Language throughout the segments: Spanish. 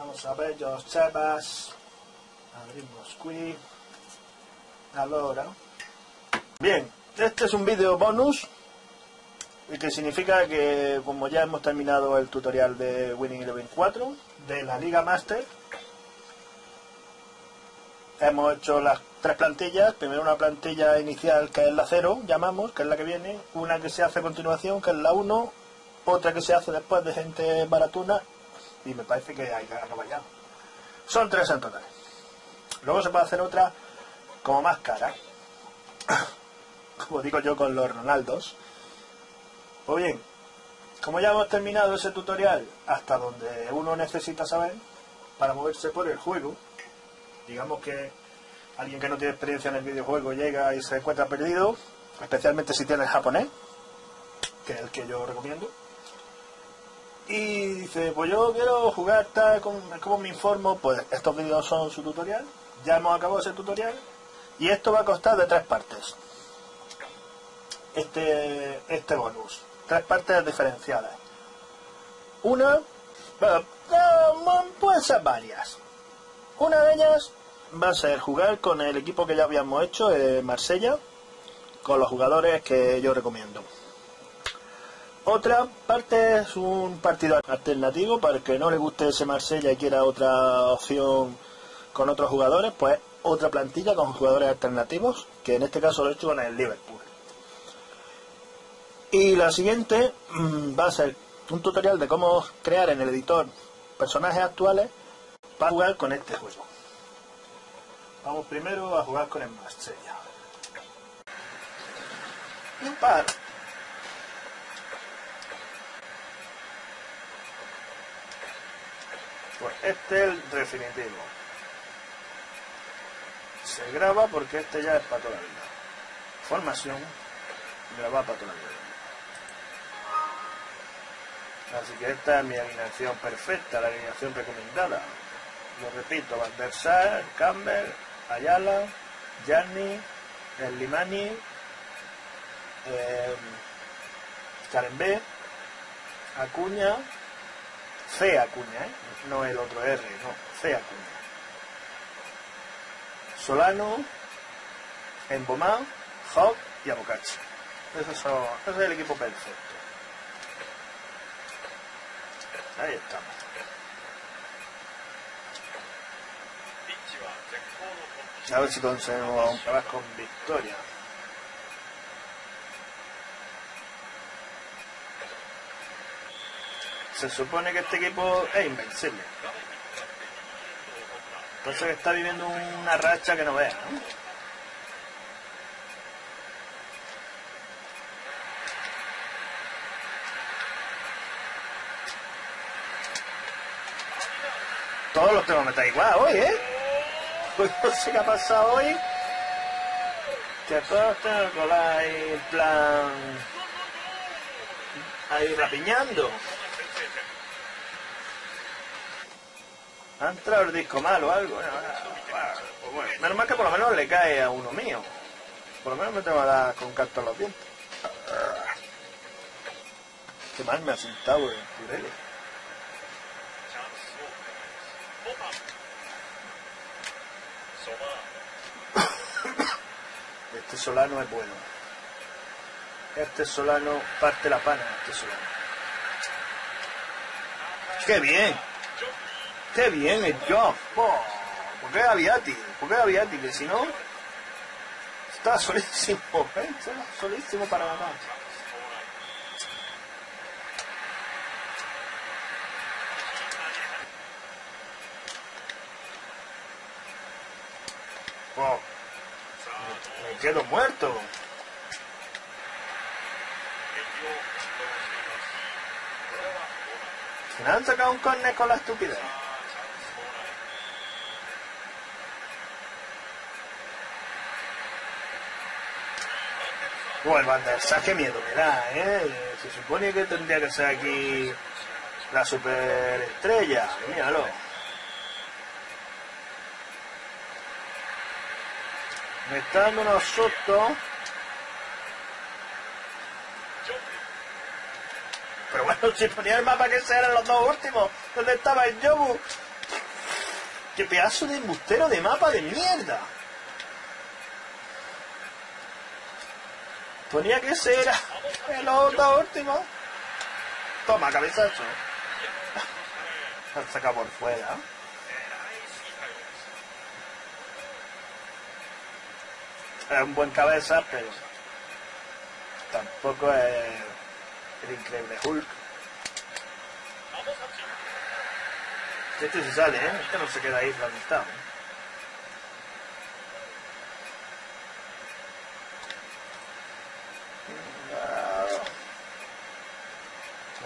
Vamos a ver los chapas. Abrimos Quick. Ahora. Bien, este es un vídeo bonus. Y que significa que, como ya hemos terminado el tutorial de Winning Eleven 4, de la Liga Master, hemos hecho las tres plantillas. Primero una plantilla inicial, que es la 0, llamamos, que es la que viene. Una que se hace a continuación, que es la 1. Otra que se hace después de gente baratuna. Y me parece que hay que acabar ya. Son 3 en total. Luego se puede hacer otra como más cara. Como digo yo con los Ronaldos. Pues bien, como ya hemos terminado ese tutorial hasta donde uno necesita saber para moverse por el juego, digamos que alguien que no tiene experiencia en el videojuego llega y se encuentra perdido, especialmente si tiene el japonés, que es el que yo recomiendo, y dice, pues yo quiero jugar tal, ¿cómo me informo? Pues estos vídeos son su tutorial, ya hemos acabado ese tutorial, y esto va a costar de 3 partes, este bonus. 3 partes diferenciadas. Una, pueden ser varias. Una de ellas va a ser jugar con el equipo que ya habíamos hecho, Marsella, con los jugadores que yo recomiendo. Otra parte es un partido alternativo para el que no le guste ese Marsella y quiera otra opción con otros jugadores, pues otra plantilla con jugadores alternativos, que en este caso lo he hecho con el Liverpool. Y la siguiente va a ser un tutorial de cómo crear en el editor personajes actuales para jugar con este juego. Vamos primero a jugar con el Marsella. Un par. Pues este es el definitivo. Se graba porque este ya es para toda la vida. Formación, grabada para toda la vida. Así que esta es mi alineación perfecta, la alineación recomendada. Lo repito, Van der Sar, Campbell, Ayala, Yanni, Slimani, Karembé, Acuña, C Acuña, no el otro R, no, C Acuña. Solano, Embomado, Hawk y Avocachi. Ese es el equipo perfecto. Ahí estamos. A ver si conseguimos acabar con victoria. Se supone que este equipo es invencible. Entonces está viviendo una racha que no veas, ¿no? Todos los tengo que meter igual hoy, ¿eh? Pues no sé qué ha pasado hoy. Que todos los tengo que colar ahí, en plan... ahí rapiñando. Ha entrado el disco malo o algo. Pues bueno, menos mal que por lo menos le cae a uno mío. Por lo menos me tengo que dar con canto a los dientes. Qué mal me ha sentado el Pirelli. Este Solano es bueno. Este Solano parte la pana. Este Solano. ¡Qué bien! ¡Qué bien el job! ¡Oh! ¿Por qué Aviati? ¿Por qué Aviati? Que si no... está solísimo, ¿eh? Está solísimo para matar. Oh, me quedo muerto. Se han sacado un córner con la estupidez. Oh, el Van der Sar, qué miedo me da, ¿eh? Se supone que tendría que ser aquí la superestrella. Míralo. Me está dando unos sustos. Pero bueno, si ponía el mapa que eran los dos últimos, ¿dónde estaba el Yobu? ¡Qué pedazo de embustero de mapa de mierda! Ponía que ese era la última. Toma, cabezazo. La saca por fuera. Es un buen cabeza, pero tampoco es el increíble Hulk. Este se sale, ¿eh? Este no se queda ahí donde está.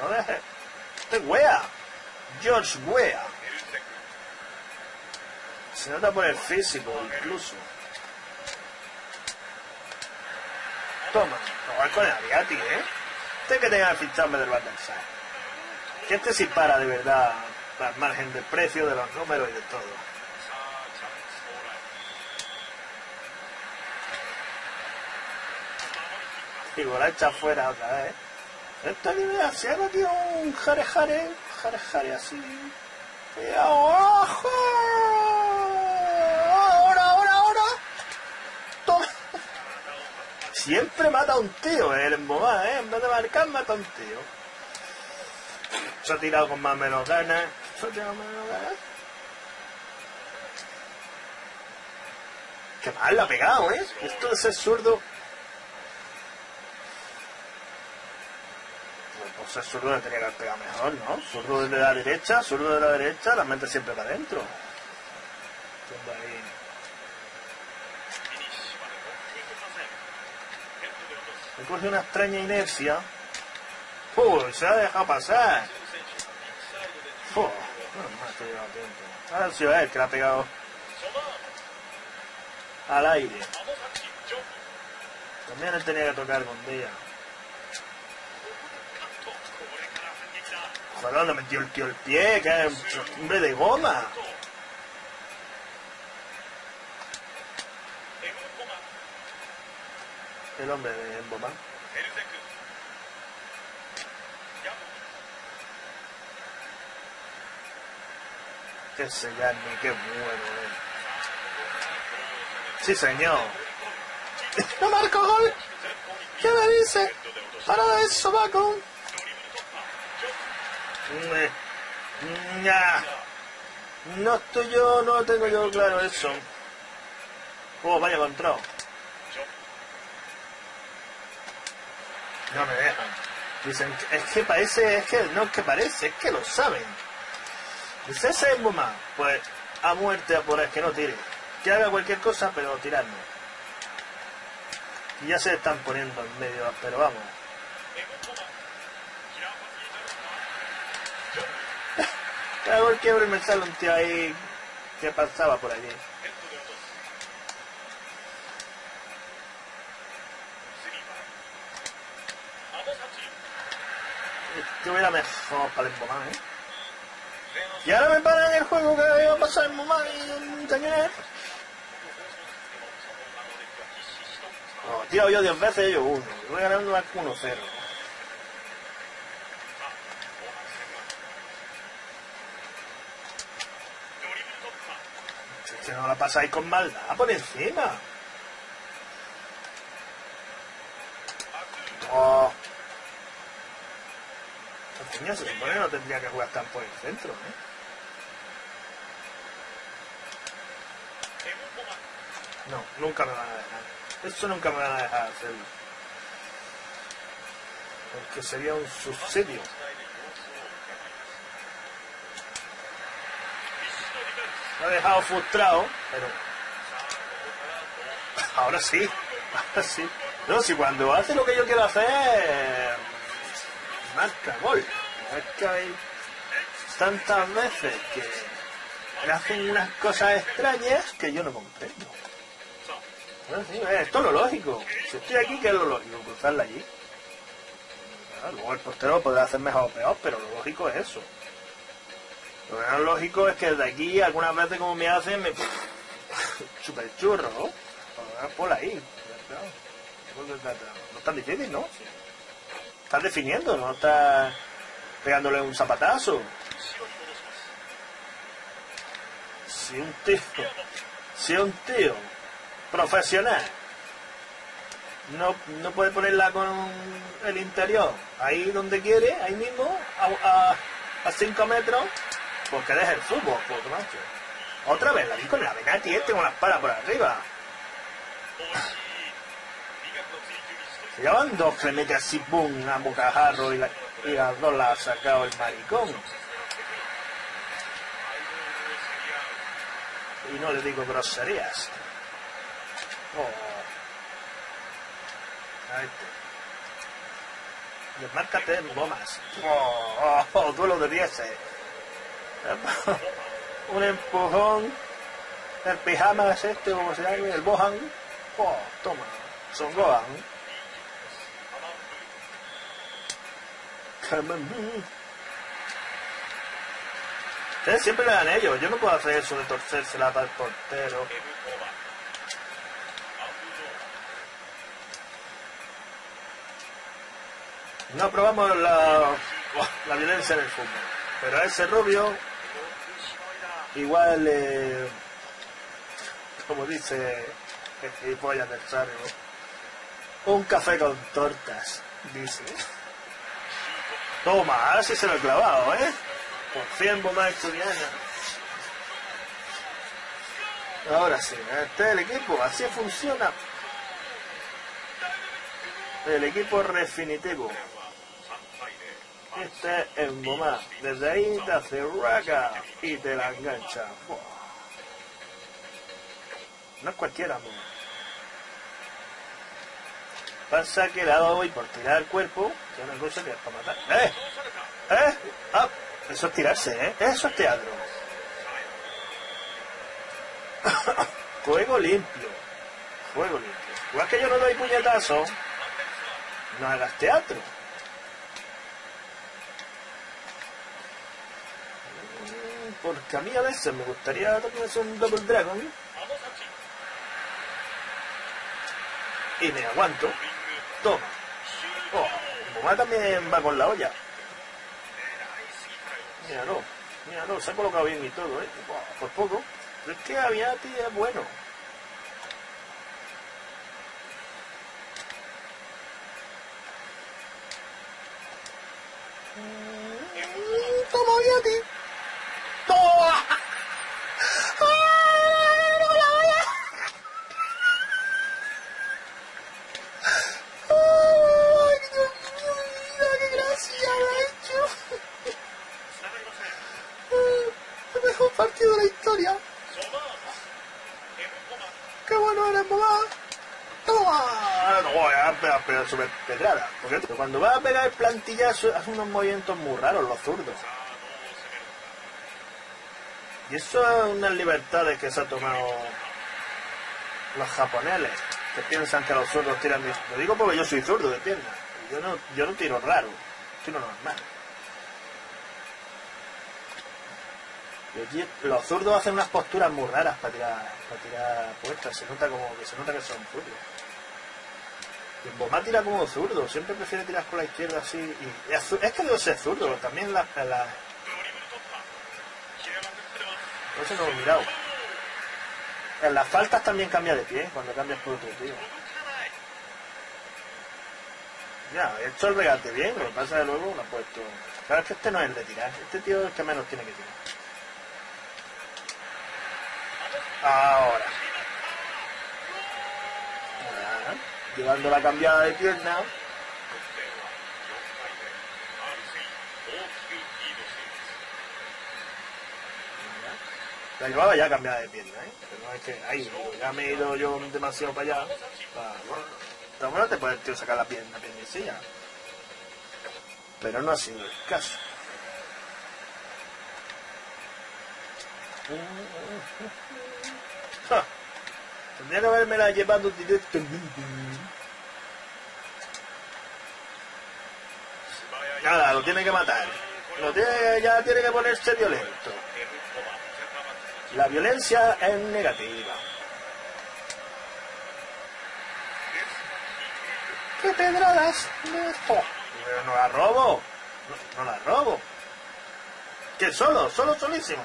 No deje. Este es Weah. George Weah. Se nota por el físico, incluso. Toma, no va con el Aviati, ¿eh? Este que tenga que ficharme del Van der Sar. Que este sí para de verdad, al margen del precio, de los números y de todo. Igual la echa fuera otra vez, ¿eh? Esto es nivel asiano, tío, un jare así. Cuidado, ojo. Ahora. Toma. Siempre mata a un tío, el Embomado, ¿eh? En vez de marcar, mata a un tío. Se ha tirado con más o menos ganas. Qué mal lo ha pegado, ¿eh? Esto de ser zurdo. Pues el zurdo le tenía que pegar mejor, ¿no? Zurdo de la derecha, la mente siempre para adentro. Me coge una extraña inercia. ¡Uy! Se ha dejado pasar. ¡Uy! Ahora sí va a ver que la ha pegado al aire. También él tenía que tocar con ella. Ojalá le metió el tío el pie, que es un hombre de goma. El hombre de Embomado. Que se Yanni, qué bueno, ¿eh? Sí, señor. ¡No marco gol! ¿Qué me dice? ¡Para de eso, Paco! No estoy yo, no lo tengo yo claro eso. Oh, vaya control. No me dejan. Dicen, es que lo saben. Dice, ese es Buma. Pues a muerte, a por el que no tire. Que haga cualquier cosa, pero tirarme. Y ya se están poniendo en medio, pero vamos. Claro, el quiebre me sale un tío ahí que pasaba por allí. Este hubiera mejor para el Embomado, ¿eh? Y ahora me paran el juego que va a pasar el Embomado y señores. No, tiro yo 10 veces, ellos uno. Voy ganando 1-0. Si no la pasáis con maldad, por encima. Oh. El niño se supone que no tendría que jugar tan por el centro, ¿eh? No, nunca me van a dejar. Eso nunca me van a dejar hacerlo. Porque sería un subsidio. Me ha dejado frustrado, pero ahora sí. No, si cuando hace lo que yo quiero hacer, marca gol. Es que hay tantas veces que me hacen unas cosas extrañas que yo no comprendo. Bueno, sí, esto es lo lógico. Si estoy aquí, ¿qué es lo lógico? Cruzarla allí. Bueno, luego el portero podrá hacer mejor o peor, pero lo lógico es eso. Lo que no es lógico es que desde aquí, algunas veces como me hacen, me... super churro, ¿no? Por ahí. No es tan difícil, ¿no? Estás definiendo, no estás pegándole un zapatazo. Si un tío profesional no puede ponerla con el interior ahí donde quiere, ahí mismo, a 5 metros, porque deja el fútbol, puto macho. Otra vez la vi con la Aviati, tengo las palas por arriba. Se llevan dos que le mete así, boom, a bocajarro, y las dos las ha sacado el maricón. Y no le digo groserías. Oh. A este. Desmárcate en bombas. Duelo de 10. Un empujón. El pijama es este, como se llama, el bohan. Oh, toma. Son gohan. Ustedes siempre le dan ellos, yo no puedo hacer eso de torcérsela para el portero. No probamos la violencia en el fútbol, pero a ese rubio igual, como dice el gilipollas del Sarrio, un café con tortas, dice. Toma, ahora sí se lo he clavado, ¿eh? Por 100 bombas asturianas. Ahora sí, este es el equipo, así funciona. El equipo definitivo. Este es el Embomado. Desde ahí te hace raca y te la engancha. Buah. No es cualquiera, amor. Pasa que la doy por tirar el cuerpo, que es una cosa que es para matar. Ah, eso es tirarse, eso es teatro. Juego limpio. Igual que yo no doy puñetazo, no hagas teatro. Porque a mí a veces me gustaría tocarme un Double Dragon y me aguanto. Toma. Mamá también va con la olla. Míralo, se ha colocado bien y todo, por poco. Pero es que Aviati es bueno. Toma, Aviati. ¡Toma! Partido de la historia. Qué bueno eres, mamá. Toma. Pero sobre pedrada, porque cuando va a pegar el plantillazo hace unos movimientos muy raros los zurdos, y eso es unas libertades que se ha tomado los japoneses, que piensan que los zurdos tiran de... Lo digo porque yo soy zurdo de pierna, yo no tiro raro, tiro normal. Los zurdos hacen unas posturas muy raras para tirar puestas, se nota que son zurdos. Y Boma tira como zurdo, siempre prefiere tirar con la izquierda así. Y es que debe ser zurdo, pero también la... Por eso no lo he mirado. En las faltas también cambia de pie, cuando cambias por otro tío. Ya, he hecho el regate bien, lo que pasa de luego lo ha puesto... Claro, es que este no es el de tirar, este tío es el que menos tiene que tirar. Ahora. Llevando la cambiada de pierna. La llevaba ya cambiada de pierna, ¿eh? Pero no es que... Ay, ya me he ido yo demasiado para allá. Pero bueno, te puedes, tío, sacar la pierna, piernecilla. Pero no ha sido el caso. Tendría que haberme la llevado directamente. Nada, lo tiene que matar. Ya tiene que ponerse violento. La violencia es negativa. ¡Qué pedradas! Pero no la robo. No la robo. Que solo, solísimo.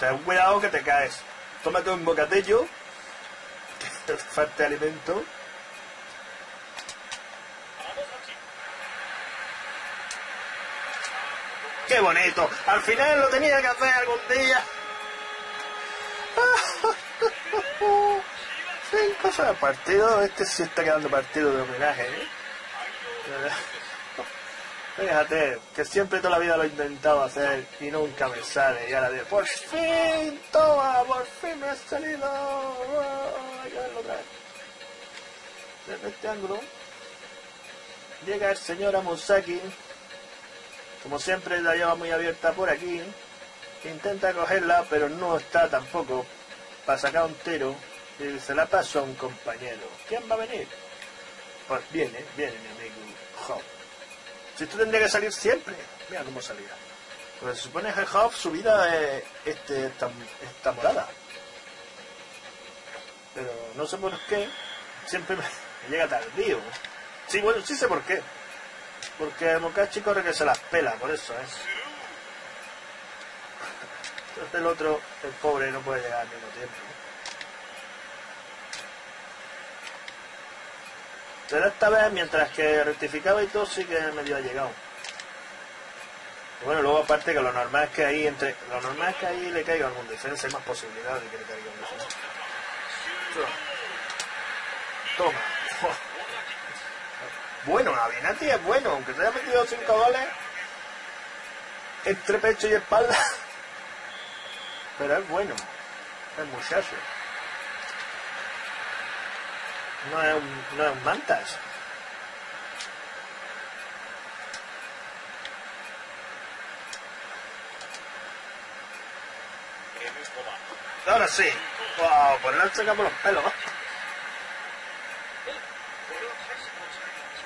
Ten cuidado que te caes. Tómate un bocadillo. Que te falte alimento. ¡Qué bonito! Al final lo tenía que hacer algún día. 5 horas de partido. Este sí está quedando partido de homenaje, ¿eh? Fíjate, que siempre toda la vida lo he intentado hacer y nunca me sale. Y ahora digo, ¡por fin! ¡Toma! ¡Por fin me ha salido! Hay que verlo otra vez. Desde este ángulo llega el señor Amusaki. Como siempre la lleva muy abierta por aquí. Intenta cogerla, pero no está tampoco para sacar un tiro. Y se la paso a un compañero. ¿Quién va a venir? Pues viene mi amigo Hawk. Si tú tendrías que salir siempre. Mira cómo salía. Pues se supone que Hawk, su vida es esta morada. Pero no sé por qué. Siempre me llega tardío. Sí, bueno, sí sé por qué. Porque el Avocachi corre que se las pela, por eso, ¿eh? Entonces el otro, el pobre, no puede llegar al mismo tiempo. Pero esta vez, mientras que rectificaba y todo, sí que medio ha llegado. Y bueno, luego aparte que lo normal es que ahí le caiga algún defensa, hay más posibilidades de que le caiga un defensa. Toma. Bueno, Aviati es bueno, aunque te haya metido 5 goles entre pecho y espalda. Pero es bueno, es muchacho. No es un mantas. Ahora sí. Wow, pues no se cae por los pelos.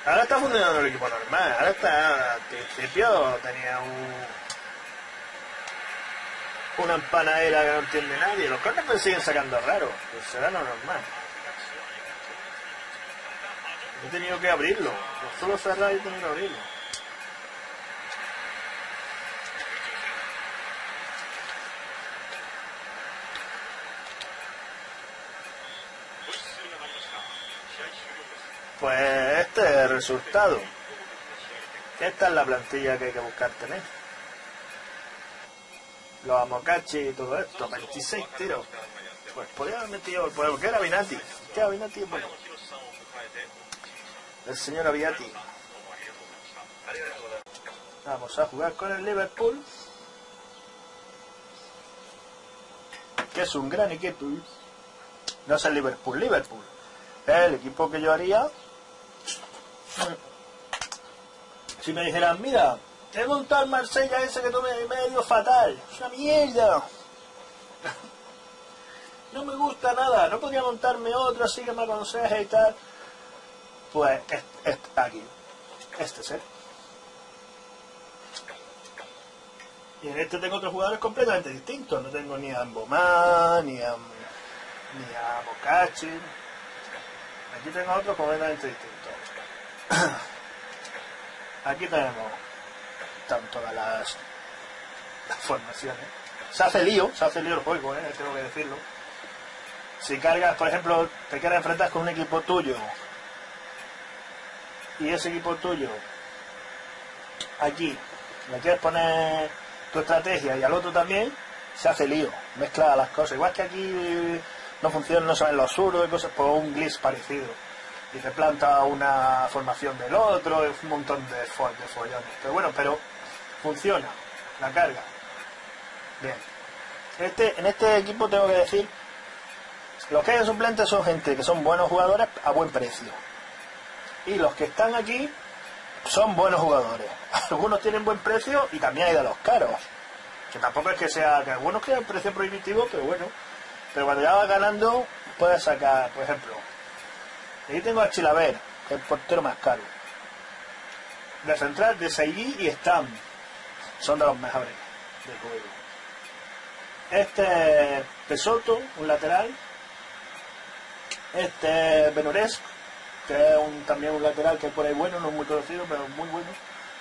Ahora está funcionando el equipo normal. Ahora está. Al principio tenía una empanadera que no entiende nadie. Los corners pues siguen sacando raro. Pues será lo normal. He tenido que abrirlo, no solo cerrar, he tenido que abrirlo. Pues este es el resultado. Esta es la plantilla que hay que buscar tener. Los Avocachi y todo esto, 26 tiros. Pues podría haber metido el poder, porque era Aviati. ¿Qué Aviati? Bueno. El señor Aviati. Vamos a jugar con el Liverpool, que es un gran equipo. No es el Liverpool. El equipo que yo haría. Si me dijeran, mira, he montado el Marsella ese que tomé medio fatal. Es una mierda. No me gusta nada. No podría montarme otro así que me aconseje y tal. Pues aquí. Este es él. Y en este tengo otros jugadores completamente distintos. No tengo ni a Embomado, ni a Avocachi. Aquí tengo otros completamente distintos. Aquí tenemos tanto de las formaciones. Se hace lío el juego, tengo que decirlo. Si cargas, por ejemplo, te quieres enfrentar con un equipo tuyo. Y ese equipo tuyo, aquí, le quieres poner tu estrategia y al otro también, se hace lío, mezcla las cosas. Igual que aquí no funciona, no saben los suros y cosas, pues un glitch parecido. Y se planta una formación del otro, es un montón de follones. Pero bueno, funciona, la carga. Bien. En este equipo tengo que decir, los que hay en suplentes son gente que son buenos jugadores a buen precio. Y los que están aquí son buenos jugadores. Algunos tienen buen precio y también hay de los caros. Que tampoco es que sea... Que algunos tienen precio prohibitivo, pero bueno. Pero cuando ya vas ganando, puedes sacar, por ejemplo... Aquí tengo a Chilavert, que es el portero más caro. De central, de Saigui y Stam. Son de los mejores del juego. Este es Pessotto, un lateral. Este es Benoresco, que es también un lateral que por ahí bueno, no es muy conocido, pero muy bueno.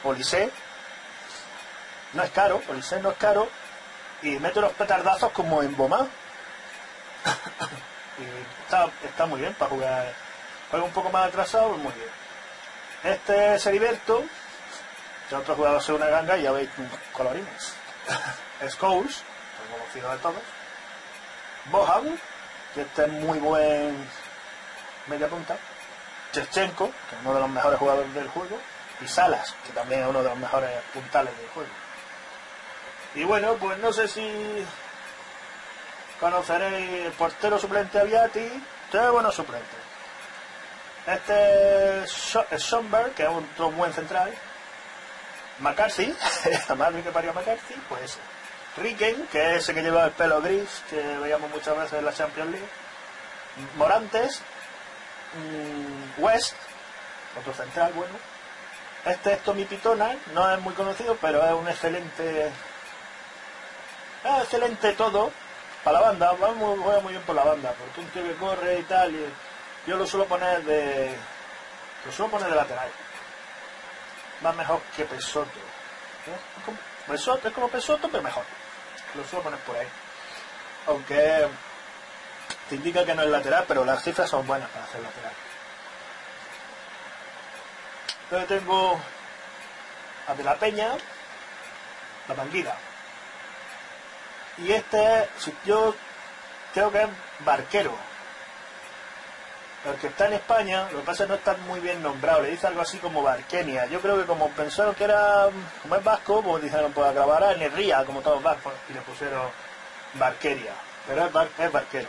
Policé no es caro, y mete unos petardazos como Embomado. Y está muy bien para jugar. Juega un poco más atrasado, pues muy bien. Este es Heriberto, que otro jugador hace una ganga y ya veis colorines. Scholes, el conocido de todos. Bojan, que este es muy buen media punta. Shevchenko, que es uno de los mejores jugadores del juego. Y Salas, que también es uno de los mejores puntales del juego. Y bueno, pues no sé si conoceréis el portero suplente Aviati. Tres buenos suplentes. Este es Sonberg, que es otro buen central. McCarthy, la madre que parió McCarthy, pues ese. Ricken, que es ese que lleva el pelo gris, que veíamos muchas veces en la Champions League. Morantes. West, otro central bueno. Este es Tommy Pitona, no es muy conocido, pero es un excelente todo para la banda. Juega muy bien por la banda, porque un tío que corre y tal. Y yo lo suelo poner de lateral. Va mejor que Pessotto. Es como Pessotto, pero mejor. Lo suelo poner por ahí. Aunque te indica que no es lateral, pero las cifras son buenas para hacer lateral. Entonces tengo a De la Peña, la Manguera. Y este, yo creo que es Barquero. El que está en España, lo que pasa es que no está muy bien nombrado, le dice algo así como Barquenia. Yo creo que como pensaron que era, como es vasco, pues dijeron, pues acabará en Herría, como todos vascos, y le pusieron Barqueria. Pero es Barquero.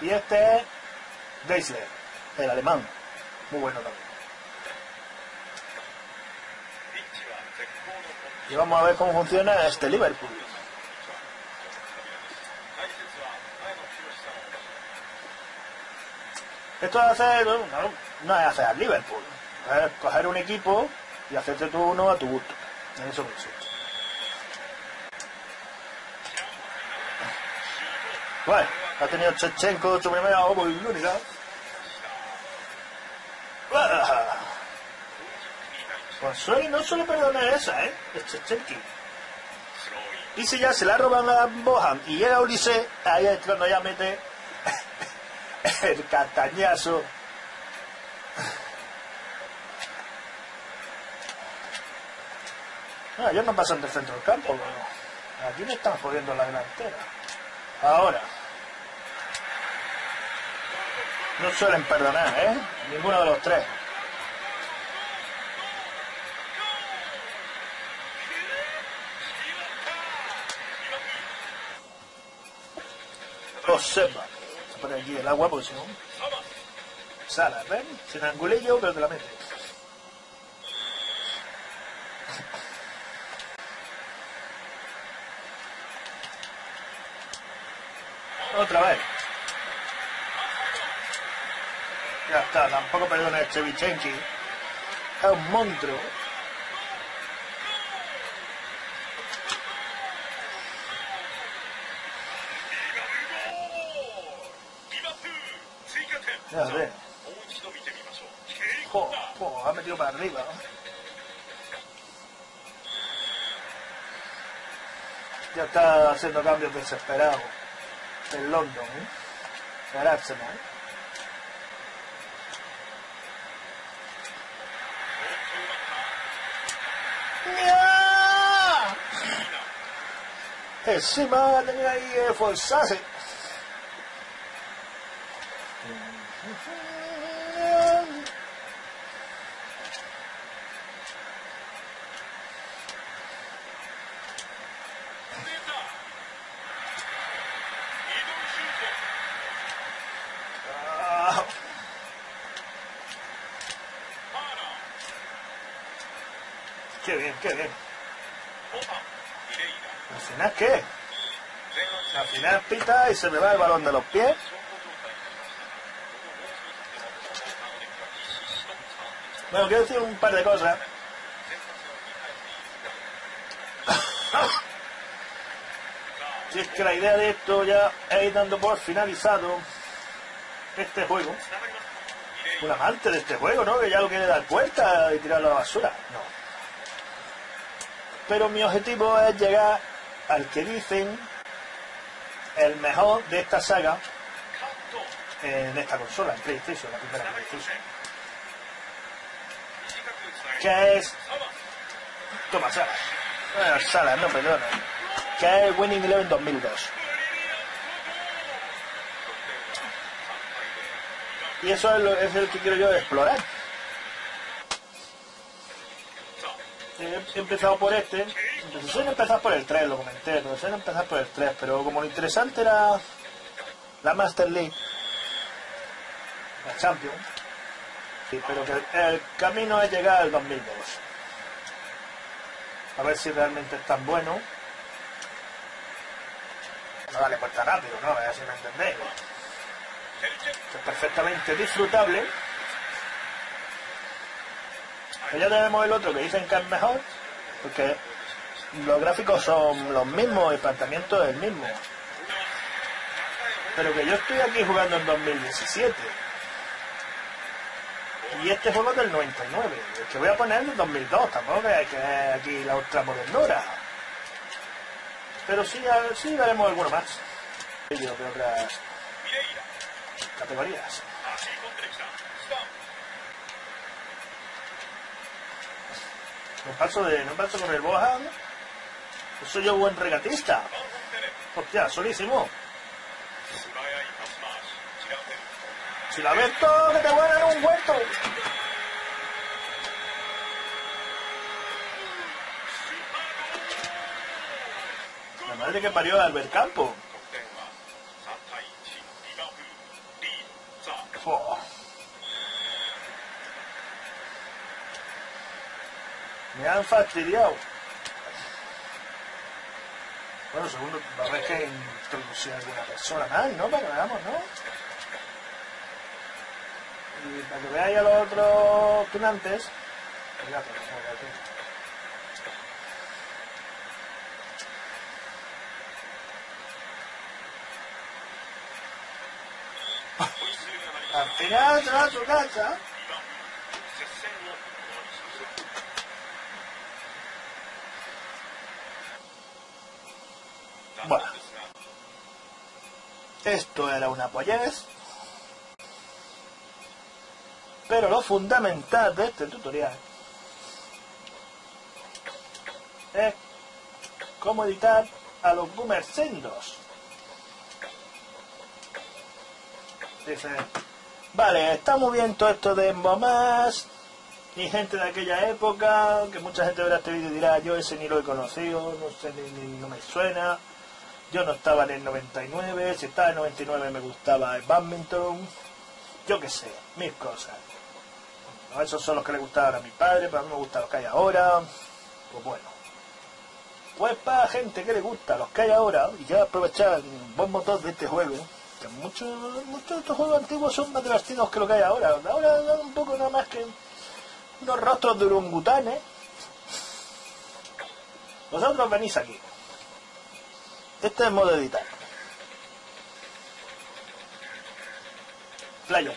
Y este es Deisler, el alemán. Muy bueno también. Y vamos a ver cómo funciona este Liverpool. Esto es hacer, no es hacer al Liverpool, es coger un equipo y hacerte tú uno a tu gusto. En eso consiste. Bueno, ha tenido Shevchenko su primera oportunidad. Pues no suele perdonar esa, ¿eh? El Shevchenko. Y si ya se la roban a Bojan y llega Ulises, ahí es cuando ya mete el castañazo. No, ellos no pasan del centro del campo, pero aquí me están jodiendo la delantera. Ahora. No suelen perdonar, ¿eh? Ninguno de los tres. Josepa. Se pone aquí el agua porque si no... Salas, ¿ven? Sin angulillo, pero te la metes. Otra vez. Ya está, tampoco perdona a Shevchenko. Es un monstruo. Ya sé. Ha metido para arriba. Ya está haciendo cambios desesperados. En London, ¿eh? Para Arsenal, ¿eh? Encima tenía ahí forzarse. Qué bien, qué bien. ¿Al final qué? Al final pita y se me va el balón de los pies. Bueno, quiero decir un par de cosas. Si es que la idea de esto ya es ir dando por finalizado este juego. Un amante de este juego, ¿no? Que ya lo quiere dar vuelta y tirar a la basura. No. Pero mi objetivo es llegar al que dicen el mejor de esta saga, de esta consola, en PlayStation, la primera PlayStation, que es... Toma, Salas. Bueno, Salas, no, perdona. Que es Winning Eleven 2002. Y eso es, es el que quiero yo explorar. He empezado por este. Suelo empezar por el 3, lo comenté. Suelo empezar por el 3, pero como lo interesante era la Master League, la Champions, sí, pero que el camino es llegar al 2002. A ver si realmente es tan bueno. No dale puerta rápido, ¿no? A ver si me entendéis. Es perfectamente disfrutable. Ya tenemos el otro que dicen que es mejor, porque los gráficos son los mismos, el planteamiento es el mismo, pero que yo estoy aquí jugando en 2017 y este juego es del 99, el que voy a poner en 2002, tampoco es que es aquí la otra modernura, pero sí, sí daremos alguno más. Yo creo que las categorías. No paso con el Bohan. Soy yo buen regatista. Hostia, solísimo. Chilavert, que te voy a dar un huerto. La madre que parió a Albert Campo. Oh. Me han fastidiado. Bueno, segundo, va a haber que introducir a alguna persona más, ¿no? Para que veamos, ¿no? Y para que veáis a los otros tunantes. Al final se va a su casa. Bueno, esto era una pollez, pero lo fundamental de este tutorial es cómo editar a los boomers sendos. Dicen, vale, está muy bien todo esto de Embomás y gente de aquella época, que mucha gente verá este vídeo y dirá, yo ese ni lo he conocido, no sé, no me suena. Yo no estaba en el 99, si estaba en el 99 me gustaba el badminton, yo qué sé, mil cosas. Bueno, esos son los que le gustaban a mi padre, pero a mí me gustan los que hay ahora. Pues bueno, pues para gente que le gusta los que hay ahora, y que va a aprovechar un buen motor de este juego, que muchos de estos juegos antiguos son más divertidos que lo que hay ahora. Ahora dan un poco nada más que unos rostros de orangutanes. Vosotros venís aquí. Este es el modo de editar. Player.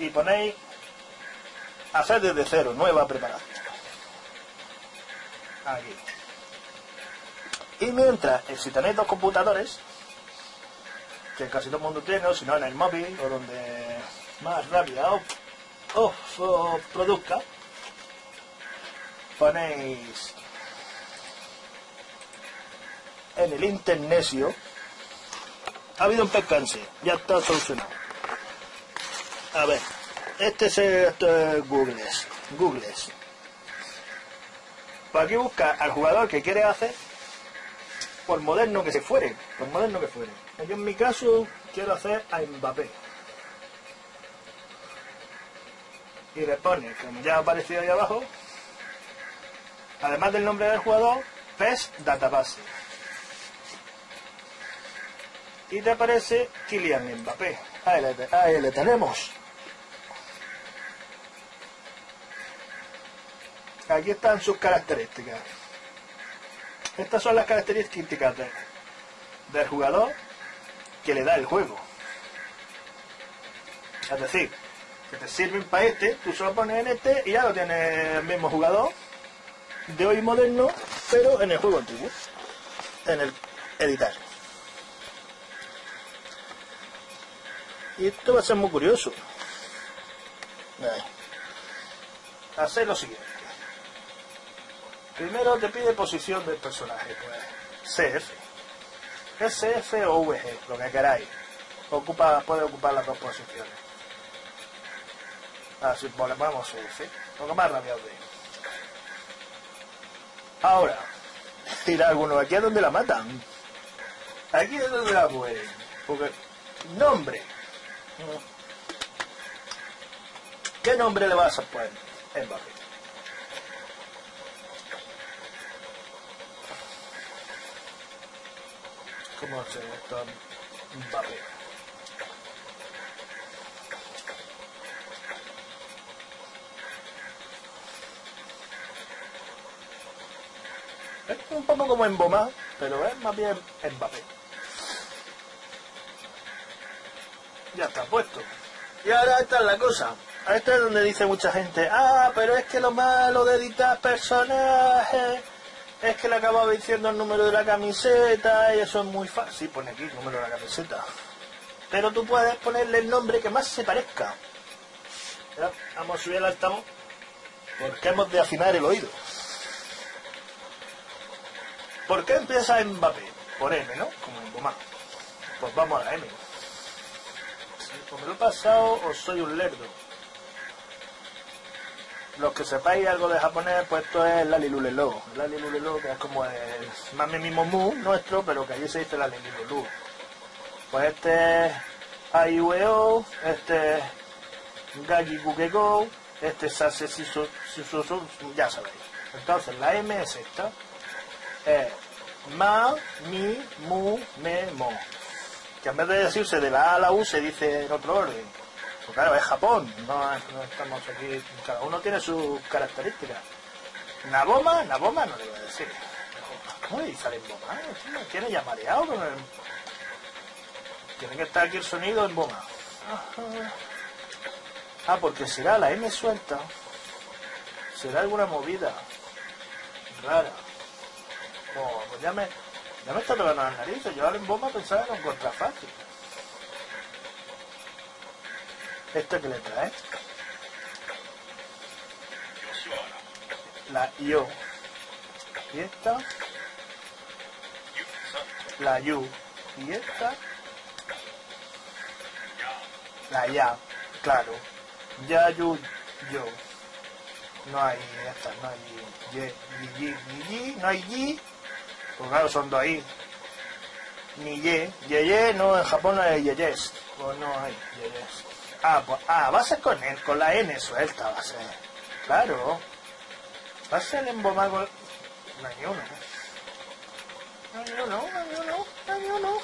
Y ponéis hacer desde cero, nueva preparación. Aquí. Y mientras, si tenéis dos computadores, que casi todo el mundo tiene, o si no en el móvil, o donde más rápida o produzca, ponéis... en el internecio ha habido un percance, ya está solucionado. A ver, esto es Googles. Por aquí busca al jugador que quiere hacer, por moderno que se fuere, por moderno que fuere. Yo en mi caso quiero hacer a Mbappé. Y le pone, como ya ha aparecido ahí abajo, además del nombre del jugador, PES Database. Y te aparece Kylian Mbappé. Ahí le tenemos. Aquí están sus características. Estas son las características del jugador que le da el juego. Es decir, que te sirven para este, tú solo pones en este y ya lo tienes el mismo jugador de hoy moderno, pero en el juego antiguo. en el editar. Y esto va a ser muy curioso. Hacéis lo siguiente. Primero te pide posición del personaje, pues CF. Es CF o VG, lo que queráis. Ocupa, puede ocupar las dos posiciones. Así ponemos CF. Lo que más rabia os dé. Ahora, tira alguno. Aquí es donde la matan. Aquí es donde la mueren. Porque... nombre. ¿Qué nombre le vas a poner? Mbappé. ¿Cómo se llama Mbappé? Es un poco como Embomado, pero es más bien Mbappé. Ya está puesto. Y ahora esta es la cosa. Esta es donde dice mucha gente, ah, pero es que lo malo de editar personajes es que le acababa diciendo el número de la camiseta y eso es muy fácil. Sí, pone aquí el número de la camiseta. Pero tú puedes ponerle el nombre que más se parezca. ¿Ya? Vamos a subir el altavoz porque hemos de afinar el oído. ¿Por qué empieza Mbappé? Por M, ¿no? Como Embomado. Pues vamos a la M. ¿O me lo he pasado o soy un lerdo? Los que sepáis algo de japonés, pues esto es Lalilulelo. Lalilulelo, que es como el mame mimomu nuestro, pero que allí se dice Lalilulelu. Pues este es Aiueo, este es Gagi Gugego, este es Sase Sisu, ya sabéis. Entonces la M es esta. Es ma, mi, mu, me, mo. Que en vez de decirse de la A a la U se dice en otro orden. Pues claro, es Japón, no estamos aquí, cada uno tiene sus características. Naboma, Naboma no le voy a decir. ¿Cómo le dice al Embomado? Tiene ya mareado con el... Tiene que estar aquí el sonido Embomado. Ah, porque será la M suelta. Será alguna movida rara. Oh, pues ya me está tocando las narices. Yo ahora en bomba pensaba en contra fácil. ¿Esto qué le trae? La IO. Y esta. La YU. Y esta. La YA. Claro. Ya, YU, YO. No hay esta, no hay YI, no hay YI. Pues claro, son dos ahí. Ni ye. Yeye, no, en Japón no hay yeyes. Pues no hay yeyes. Ah, pues, va a ser con la N suelta, va a ser. Claro. Va a ser Embomado con... No hay uno. No hay uno, no hay uno, no hay uno.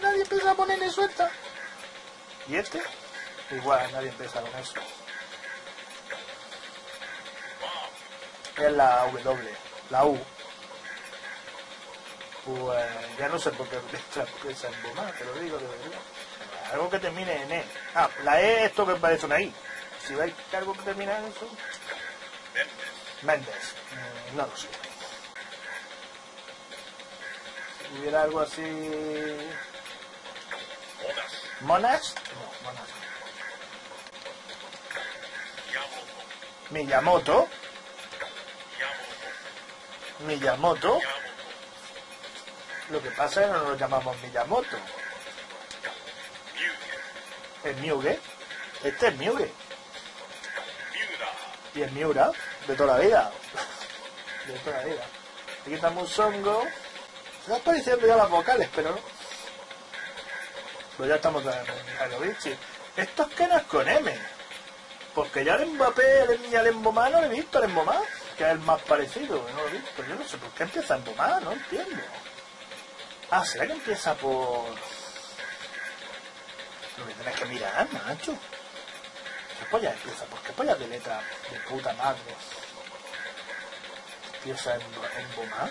Nadie empieza a poner N suelta. ¿Y este? Igual, nadie empieza con eso. Es la W, la U. Pues ya no sé por qué empieza Embomado, te lo digo de verdad. Algo que termine en E. Ah, la E esto que parece una I. Si veis algo que termina en eso. Méndez. No lo sé. Si hubiera algo así. Monas. ¿Monas? No, Monas. Miyamoto. Miyamoto. Lo que pasa es que no lo llamamos Miyamoto. El Miuge. Este es Miuge. Y el Miura. De toda la vida. De toda la vida. Aquí estamos un songo. Se están pareciendo ya las vocales, pero no. Pues ya estamos en Mijailovic. Estos quedan con M. Porque ya el Mbappé y el Embomado no lo he visto. El Embomado, que es el más parecido. No lo he visto. Yo no sé por qué empieza Embomado. No entiendo. Ah, ¿será que empieza por...? Lo que tenés que mirar, macho. ¿Qué pollas empieza? ¿Por qué pollas de letra de puta madre? Empieza en Bomá.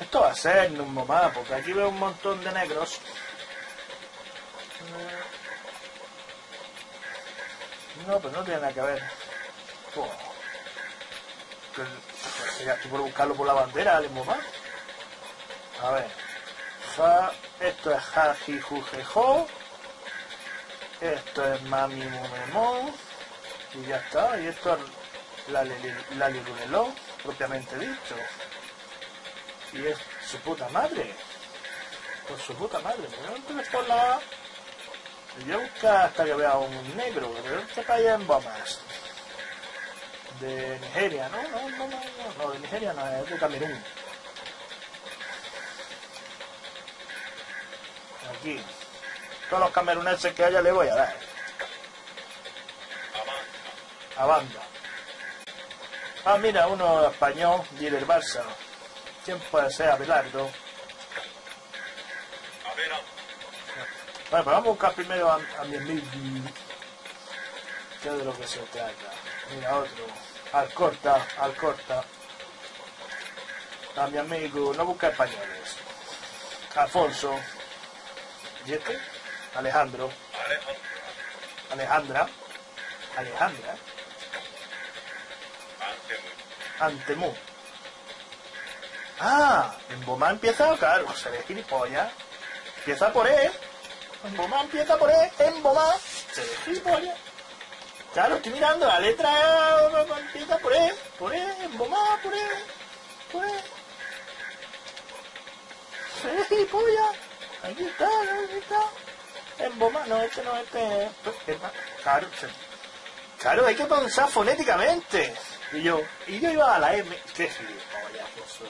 Esto va a ser en un Bomá, porque aquí veo un montón de negros. No, pero no tiene nada que ver. Oh. Ya estoy por buscarlo por la bandera, al Bomá. A ver. Fa. Esto es Haji Jujejo. Esto es Mami Mumemón. Y ya está. Y esto es la Liluleló, propiamente dicho. Y es su puta madre. Por su puta madre. Pero no te por la A. Yo nunca hasta que vea un negro, pero este país es Bomas. De Nigeria, ¿no? No, de Nigeria no, es de Camerún. Aquí. Todos los cameruneses que haya le voy a dar. A banda. Ah, mira, uno español, y del Barça. ¿Quién puede ser? Abelardo. Bueno, pero vamos a buscar primero a mi amigo. ¿Qué es de lo que se trata? Mira, otro. Alcorta. A mi amigo. No busca españoles. Alfonso. ¿Y este? Alejandra. Antemú. Ah, Embomado empieza, claro, se ve gilipollas. Empieza por él. Embomado empieza por él, Embomado. Se ve gilipollas. Claro, estoy mirando la letra. Empieza por él, Embomado, por él. Se ve gilipollas. Aquí está. Embomado, no, este no, este. Claro, claro, hay que pensar fonéticamente. Y yo iba a la M. Qué gilipollas, Jesús.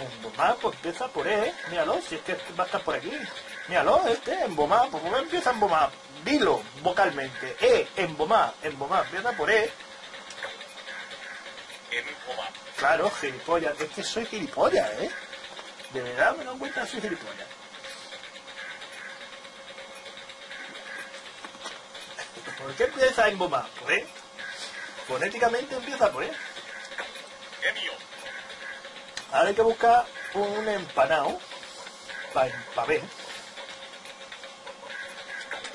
Embomado, pues empieza por E. Míralo, si es que va a estar por aquí. Míralo, este, Embomado. Pues cómo empieza Embomado. Dilo vocalmente. E, Embomado. Empieza por E. Embomado. Claro, gilipollas. Es que soy gilipollas, ¿eh? De verdad me doy cuenta, soy gilipollas. ¿Por qué empieza Embomado? Por E. Fonéticamente empieza por E. ¡Qué mío! Ahora hay que buscar un empanado para ver.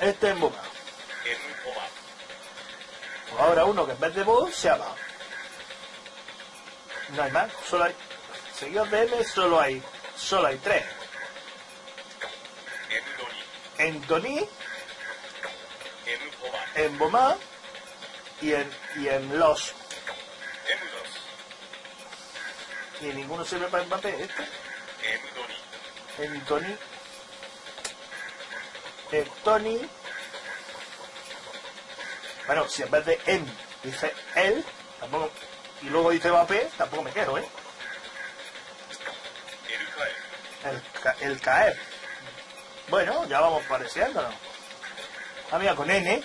Este es Embomado. Pues ahora uno que en vez de voz se llama. No hay más, solo hay. Seguidos de M solo hay tres. Entoní. Embomado. Y en los. Y ninguno sirve para Mbappé, este. Tony. Bueno, si en vez de en dice él, tampoco. Y luego dice Mbappé, tampoco me quedo, ¿eh? El caer. Bueno, ya vamos pareciéndonos. Ah, mira, con N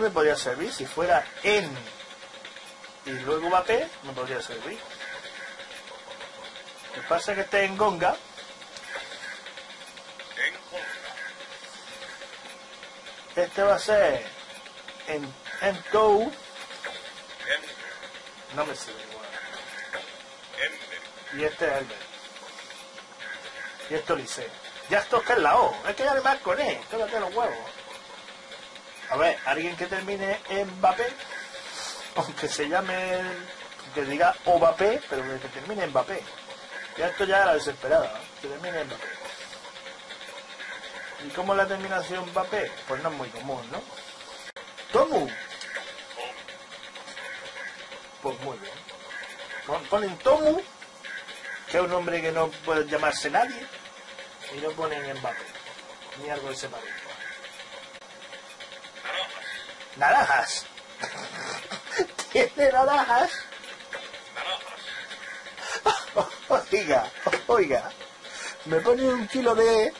me podría servir. Si fuera en y luego Mbappé, me podría servir. Lo que pasa es que esté en Gonga. Este va a ser en Tou. No me sirve igual. Y este es Elber. Y esto Lice. Ya esto que es la O. Es que ya le marco con E. Tócate los huevos. A ver, alguien que termine en Mbappé. Aunque se llame. Que diga Mbappé, pero que termine en Mbappé. Ya esto ya era desesperada. Que termine en Mbappé. ¿Y cómo la terminación Mbappé? Pues no es muy común, ¿no? ¡Tomu! Pues muy bien. Ponen Tomu, que es un hombre que no puede llamarse nadie, y no ponen Mbappé. Ni algo de ese parecido. ¡Naranjas! ¿Tiene naranjas? Oiga. Me ponen un kilo de...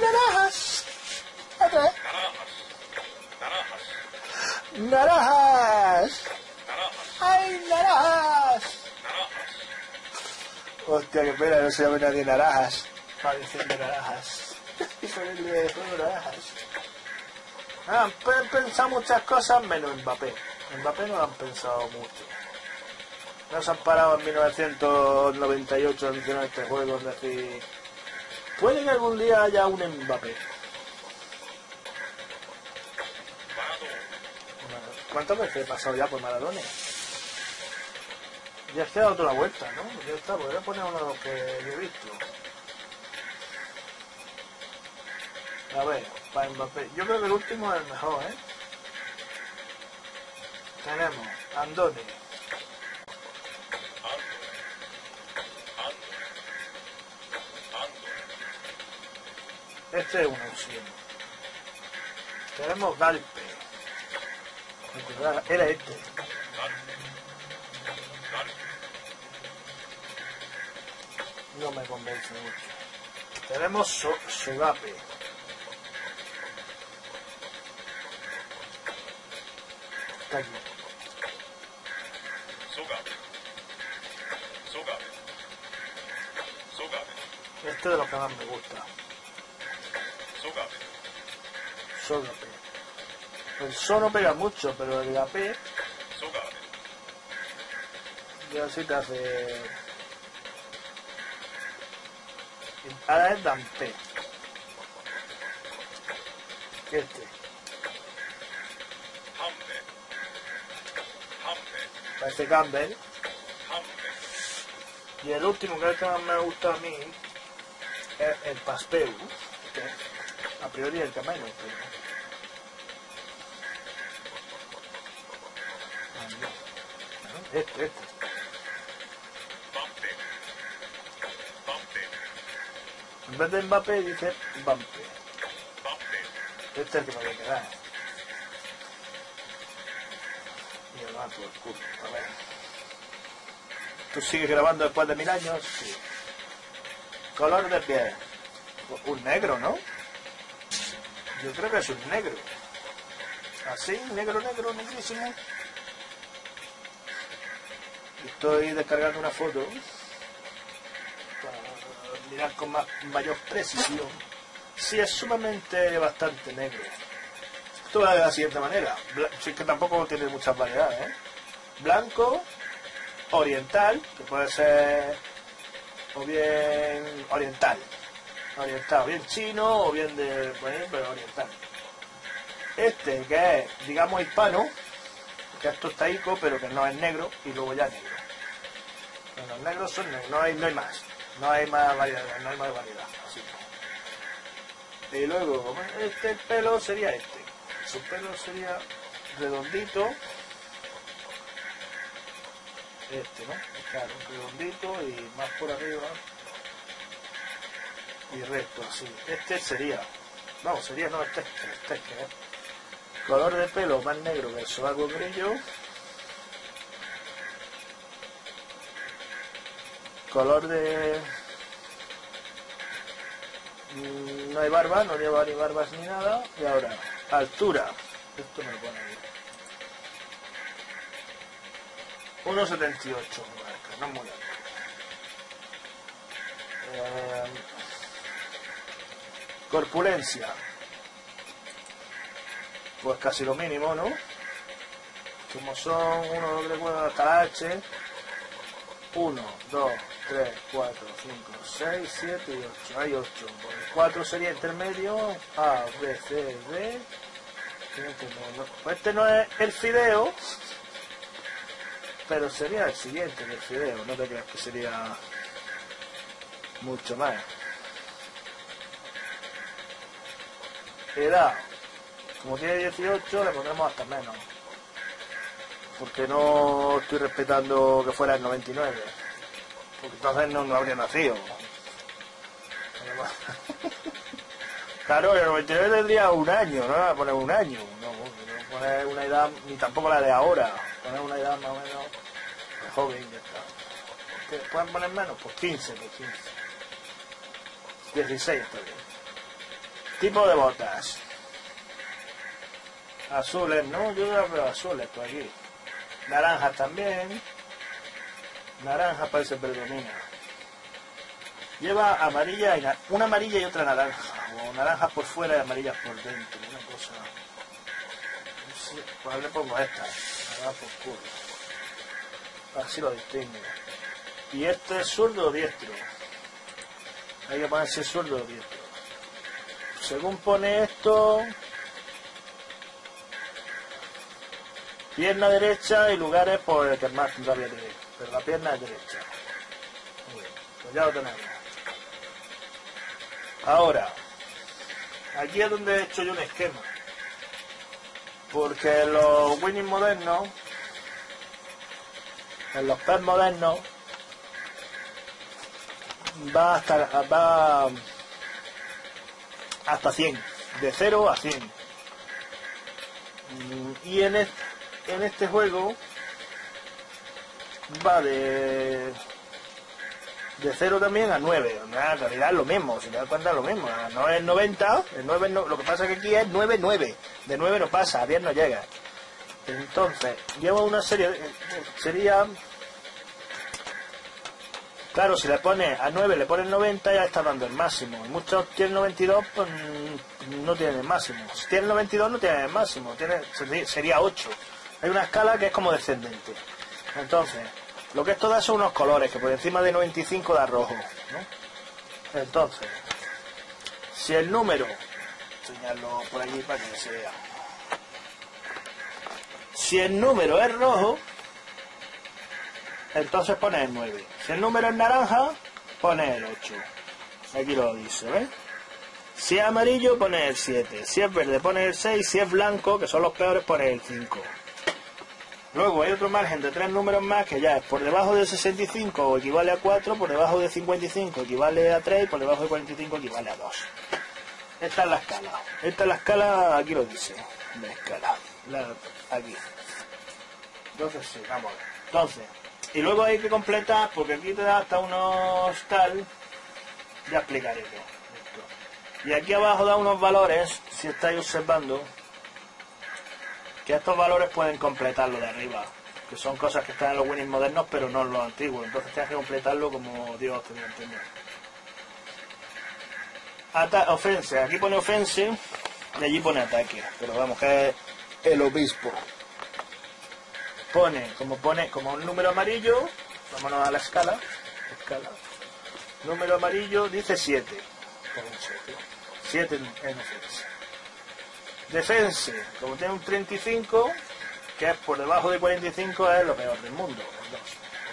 ¡Naranjas! ¡Ay, naranjas! Hostia, qué pena, no se llama nadie naranjas. Parecen de naranjas. Y son de naranjas. Ah, pueden pensar muchas cosas menos Mbappé. Mbappé no lo han pensado mucho. No se han parado en 1998 en este juego de decir... Puede que algún día haya un Mbappé. ¿Cuántas veces he pasado ya por Maradona? Ya se ha dado toda la vuelta, ¿no? Ya está, pues voy a poner uno de los que yo he visto. A ver, para Mbappé. Yo creo que el último es el mejor, ¿eh? Tenemos Andoni. Este es una opción. Tenemos Galpe. Era este. No me convence mucho. Tenemos Sogape. Está aquí. Este es de los que más me gusta. Sogape. El so no pega mucho, pero el gape ya sí te hace. Ahora es Dante. Este. Parece Campbell. Y el último que más me gusta a mí es el Pasteu. A priori el Gameiro, pero... Este. En vez de Mbappé dice Mbappé. Este es el que me voy a quedar. Y el mato, el culo. A ver. ¿Tú sigues grabando después de 1000 años? Sí. Color de piel. Un negro, ¿no? Yo creo que es un negro. Así, negro, negrísimo. Estoy descargando una foto para mirar con mayor precisión. Sí, es sumamente bastante negro. Esto va de la siguiente manera. Si es que tampoco tiene muchas variedades, ¿eh? Blanco, oriental, que puede ser o bien oriental, bien chino o bien de... Bueno, pero oriental. Este, que es, digamos, hispano, que es tostaico, pero que no es negro, y luego ya negro. Bueno, los negros son negros, no hay más variedad. Así. Y luego, este pelo sería este. Su pelo sería redondito. Este, ¿no? Claro, redondito y más por arriba. Y recto, así. Este sería... No, sería no, este es que es. Color de pelo más negro que el sobaco brillo. Color de... No hay barba, no lleva ni barbas ni nada. Y ahora, altura. Esto me lo pone ahí. 1,78 marca, no es muy alto. Corpulencia. Pues casi lo mínimo, ¿no? Como son 1, 2, 3, 4, hasta la H. 1, 2, 3, 4, 5, 6, 7 y 8. Hay 8. Pues el 4 sería intermedio. A, B, C, D. Este no es el fideo. Pero sería el siguiente del fideo. No te creas que sería mucho más. Edad, como tiene 18 le pondremos hasta menos, porque no estoy respetando que fuera el 99, porque entonces no habría nacido. Claro, el 99 tendría un año, no le voy a poner un año, no poner una edad, ni tampoco la de ahora, poner una edad más o menos de joven, ya está. ¿Pueden poner menos? Pues 15, 16 está bien. Tipo de botas. Azules, ¿no? Yo creo que azules por aquí. Naranjas también. Naranja parece predomina. Lleva amarilla, una amarilla y otra naranja. O naranjas por fuera y amarillas por dentro. Una cosa... No sé, pues le pongo esta. Naranja oscura. Así lo distingo. Y este es zurdo o diestro. Hay que ponerse zurdo o diestro. Según pone esto, Pierna derecha y lugares por el que más rabia tiene. Pero la pierna es derecha. Muy bien, pues ya lo tenemos. Ahora, aquí es donde he hecho yo un esquema. Porque los winning modernos, en los PES modernos, va hasta 100, de 0 a 100. Y en este juego va de 0 también a 9. En realidad es lo mismo, si te das cuenta es lo mismo. No es 90, el 9 no, lo que pasa que aquí es 9-9. De 9 no pasa, a 10 no llega. Entonces, llevo una serie, sería... Claro, si le pones a 9, le pones 90, ya está dando el máximo. Muchos tienen 92, pues no tienen el máximo. Si tienen 92, no tienen el máximo. Sería 8. Hay una escala que es como descendente. Entonces, lo que esto da son unos colores, que por encima de 95 da rojo, ¿no? Entonces, si el número... Enseñarlo por allí para que se vea. Si el número es rojo... Entonces pone el 9. Si el número es naranja, pone el 8. Aquí lo dice, ¿ves? Si es amarillo, pone el 7. Si es verde, pone el 6. Si es blanco, que son los peores, pone el 5. Luego hay otro margen de 3 números más, que ya es por debajo de 65 o equivale a 4, por debajo de 55 equivale a 3, y por debajo de 45 equivale a 2. Esta es la escala. Aquí lo dice. La escala. Aquí. Entonces sí, vamos a ver. Entonces... Y luego hay que completar, porque aquí te da hasta unos tal, ya explicaré yo. Y aquí abajo da unos valores, si estáis observando, que estos valores pueden completarlo de arriba, que son cosas que están en los winnings modernos, pero no en los antiguos. Entonces tienes que completarlo como Dios te dio a entender. Ofense, aquí pone ofense, y allí pone ataque, pero vamos, que es el obispo. Pone como un número amarillo, vámonos a la escala, número amarillo dice 7, 7 en defensa. Defensa, como tiene un 35, que es por debajo de 45, es lo peor del mundo, los dos.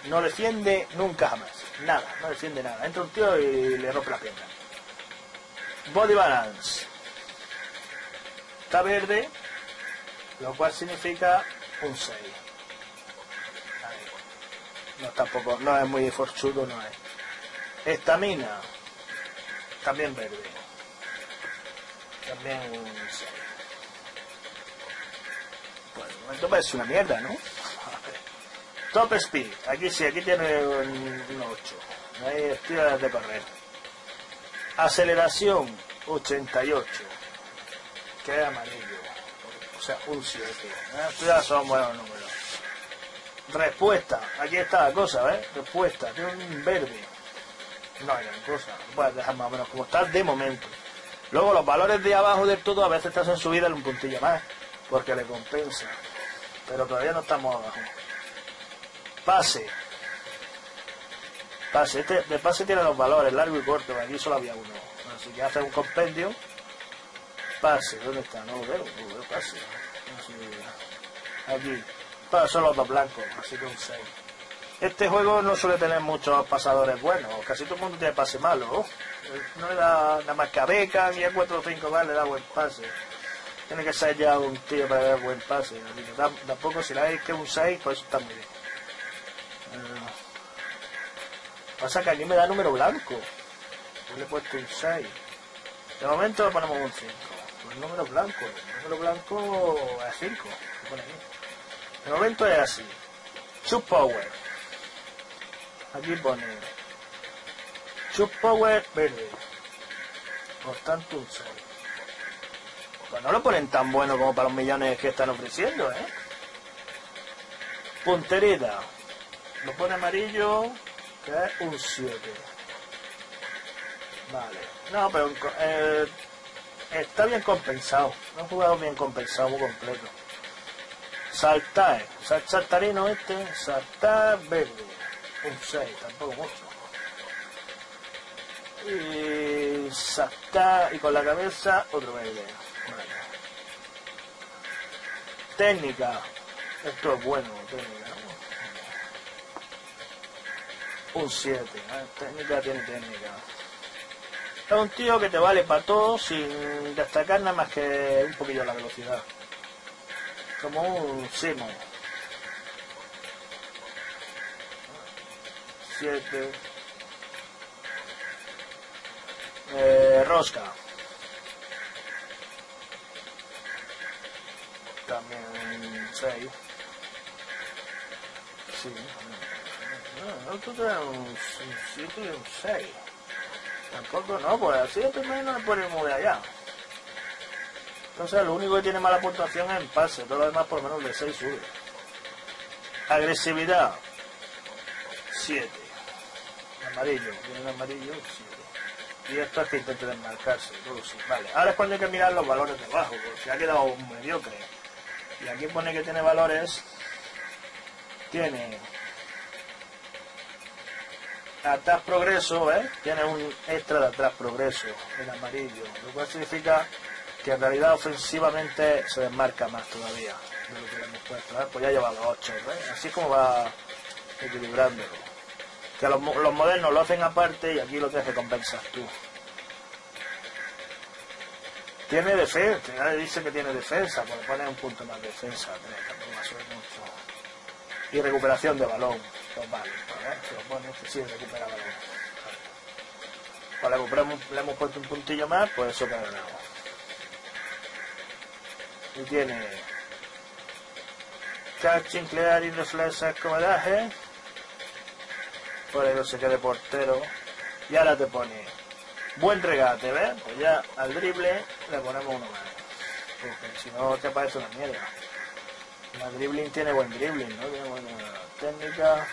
No defiende nunca jamás, nada, no defiende nada, entra un tío y le rompe la pierna. Body balance, está verde, lo cual significa un 6. No, tampoco, no es muy forchudo, no es. Estamina, también verde. También un 6. Pues de momento parece una mierda, ¿no? Top speed, aquí sí, aquí tiene un 8. Ahí estira de correr. Aceleración, 88. Que es amarillo. O sea, un 7. Ya son buenos números. Respuesta, aquí está la cosa, ¿ves? Respuesta, tiene un verde. No hay gran cosa, lo puedes dejar más o menos como está de momento. Luego los valores de abajo del todo a veces te hacen subir un puntillo más, porque le compensa. Pero todavía no estamos abajo. Pase. Pase, este de pase tiene los valores, largo y corto, aquí solo había uno. Así que hace un compendio. Pase, ¿dónde está? No lo veo, pase. Aquí. Son los dos blancos, así que un 6. Este juego no suele tener muchos pasadores buenos, casi todo el mundo tiene pase malo. No le da nada más que a Beca, ni a 4 o 5 más le da buen pase. Tiene que ser ya un tío para dar buen pase, así que tampoco si le dais que un 6, pues eso está muy bien. Pasa que aquí me da número blanco, yo le he puesto un 6. De momento le ponemos un 5, pues el número blanco es 5, lo pone aquí. De momento es así. Shoot power. Aquí pone shoot power verde. Por tanto un 6. Pues no lo ponen tan bueno como para los millones que están ofreciendo, ¿eh? Puntería. Lo pone amarillo, que es un 7. Vale. No, pero está bien compensado. No ha jugado bien compensado, muy completo. Saltar, saltarino este, saltar verde, un 6, tampoco mucho. Y saltar, y con la cabeza, otro verde. Vale. Técnica, Esto es bueno, un 7, técnica tiene técnica. Es un tío que te vale para todo sin destacar nada más que un poquillo la velocidad. Como un Simo. 7. Rosca. También 6. Sí. No, tú traes un 7 y un 6. Tampoco no, pues así también no le ponen muy allá. Entonces lo único que tiene mala puntuación es en pase, todo lo demás por menos de 6 sube. Agresividad, 7. Amarillo, tiene un amarillo, 7. Y esto es que intenta desmarcarse, vale. Ahora es cuando hay que mirar los valores de abajo, porque se ha quedado un mediocre. Y aquí pone que tiene valores, tiene... atrás progreso, ¿eh? Tiene un extra de atrás progreso en amarillo, lo cual significa que en realidad ofensivamente se desmarca más todavía de lo que le hemos puesto, ¿eh? Pues ya lleva los 8, ¿eh? Así es como va equilibrándolo, que los modernos lo hacen aparte y aquí lo tienes que compensar tú. Tiene defensa, ya dice que tiene defensa, pues le pones un punto más de defensa, 3, tampoco va a subir mucho. Y recuperación de balón, pues vale, se lo pone, que sí, recupera balón. Vale. Pues le hemos puesto un puntillo más, pues eso que ha ganado. Y tiene catching, clearing, reflexes, comedaje. Por ahí no sé qué de portero. Y ahora te pone buen regate, ¿ves? Pues ya al drible le ponemos uno más. Porque si no, te parece una mierda. La dribbling tiene buen dribbling, ¿no? Tiene buena técnica.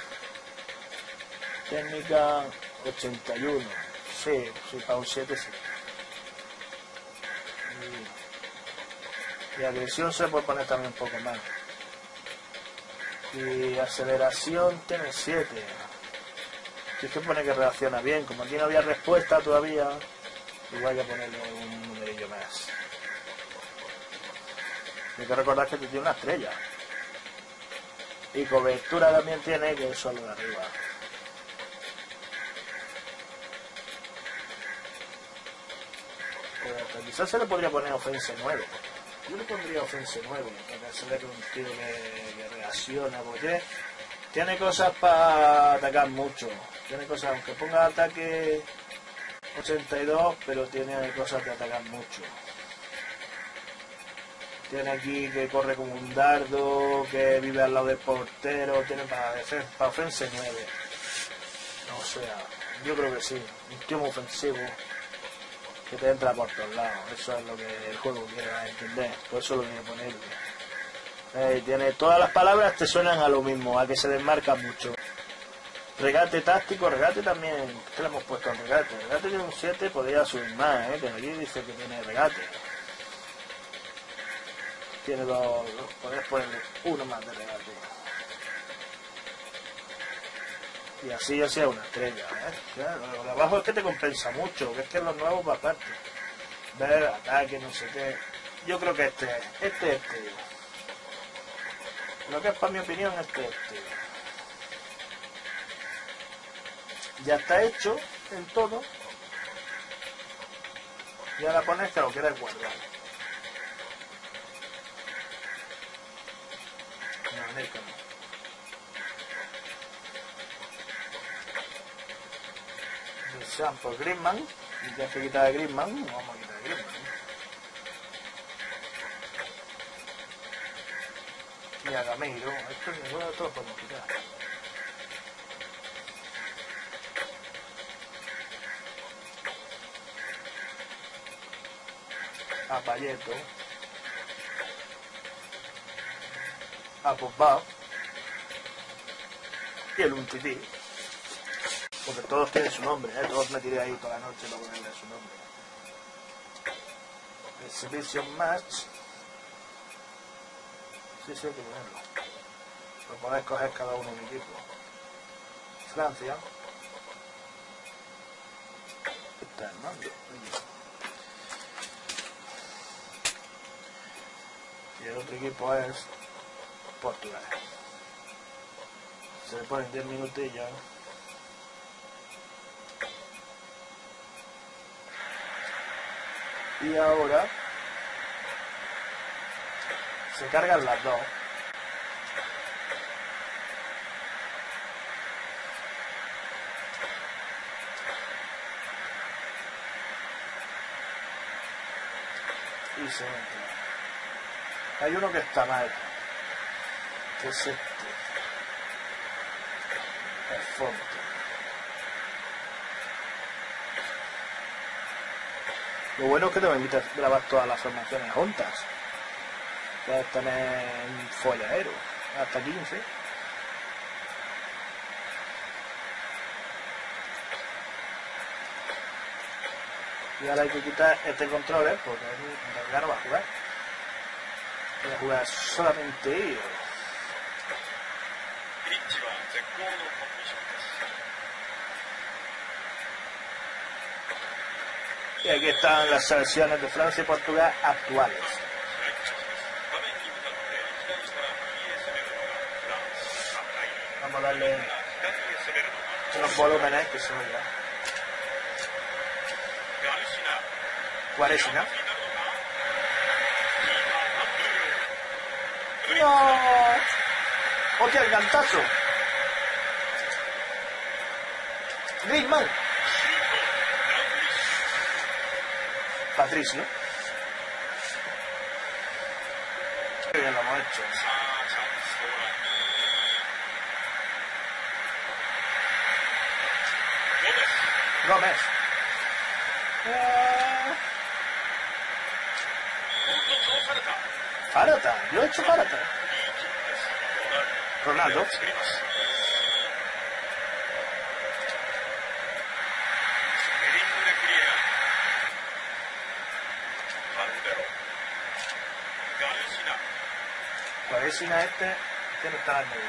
Técnica 81. Sí, sí, para un 7 sí. Y agresión se puede poner también un poco más. Y aceleración tiene 7. Si se pone que reacciona bien, como aquí no había respuesta todavía, igual voy a ponerle un numerillo más. Hay que recordar que tiene una estrella. Y cobertura también tiene, que es solo de arriba. Pues quizás se le podría poner ofensa 9. Yo le pondría ofensa 9, para hacerle que un tío que reacciona, porque tiene cosas para atacar mucho. Tiene cosas, aunque ponga ataque 82, pero tiene cosas de atacar mucho. Tiene aquí que corre como un dardo, que vive al lado del portero, tiene para defensa, para ofensa 9. O sea, yo creo que sí, un tío muy ofensivo, que te entra por todos lados, eso es lo que el juego quiere entender, por eso lo voy a ponerle. Tiene todas las palabras, te suenan a lo mismo, a que se desmarca mucho. Regate táctico, regate también, ¿qué le hemos puesto al regate? El regate tiene un 7, podría subir más, pero aquí dice que tiene regate. Tiene dos, podés ponerle uno más de regate. Y así ya sea una estrella, ¿eh? Claro, lo de abajo es que te compensa mucho, que es que los nuevos va aparte. Ver ataque, no sé qué. Yo creo que este. Lo que es para mi opinión, este. Ya está hecho en todo. Y ahora pones que lo quieres guardar. Benzema por Griezmann, y tienes que quitar a Griezmann, vamos a quitar a Griezmann. Y a Gameiro, esto es ninguno de todos podemos quitar. A Palleto. A Pogba y el Umtiti, porque todos tienen su nombre, ¿eh? Todos me tiré ahí toda la noche para ponerle su nombre. Exhibition Match, sí, hay que ponerlo, lo podéis coger cada uno en un equipo. Francia, está el nombre. Y el otro equipo es Portugal. Se le ponen 10 minutos y ya. Y ahora se cargan las dos. Y se entra. Hay uno que está mal, que es este. El fondo. Lo bueno es que te permite grabar todas las formaciones juntas. Puedes tener un folladero, hasta 15. Y ahora hay que quitar este control, ¿eh? Porque el no va a jugar. Voy a jugar solamente ellos. Y aquí están las selecciones de Francia y Portugal actuales. Vamos a darle unos volúmenes que se oiga. Cuaresma. ¡No! ¡Hostia, el gantazo! Griezmann. Patricio. Qué bien lo hemos hecho. Gómez. Parata. Yo he hecho parata. Ronaldo. Cuadrísima este que no está en medio.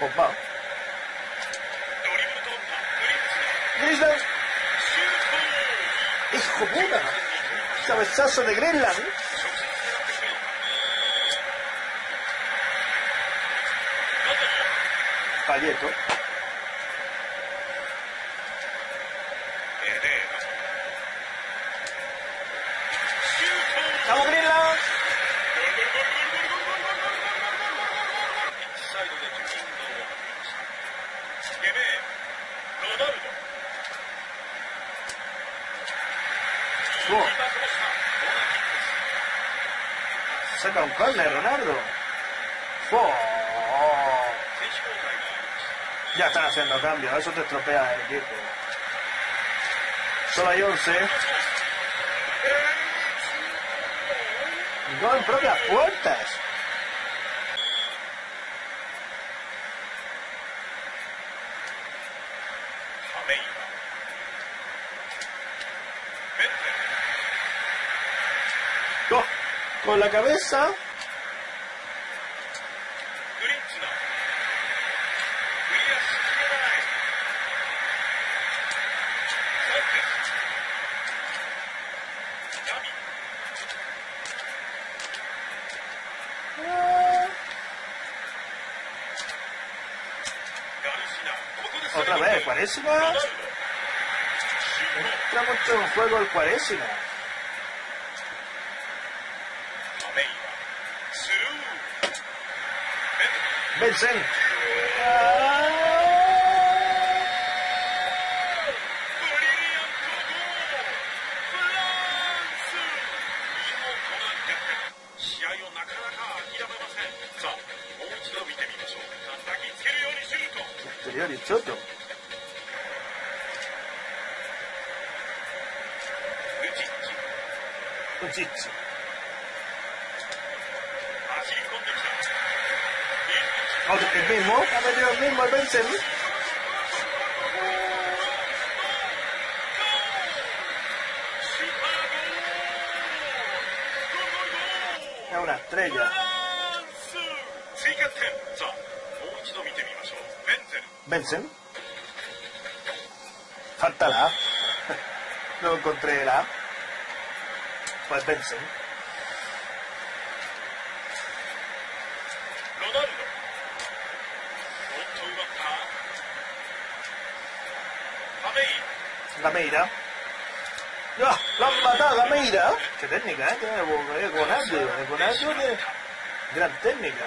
Pogba. Griezmann. ¡Hijo puta! Cabezazo de Griezmann. Palleto. ¡Vamos, Griezmann! ¡Oh! Saca un córner, Ronaldo. ¡Oh! Ya están haciendo cambios, eso te estropea el equipo. Solo hay 11. ¡Gol en propias puertas! ¡Oh! Con la cabeza. Otra vez, Cuaresma. Entra mucho en juego el Cuaresma. Benzema. Choto. Uchichi. El mismo, ha metido el mismo el Benzema. Es una estrella. Benzema. Falta la A. No encontré la A. Pues Benzema. Ronaldo. Gameiro. ¡Ah! ¡La han matado Gameiro! ¡Qué técnica, eh! Tiene Ronaldo de gran técnica.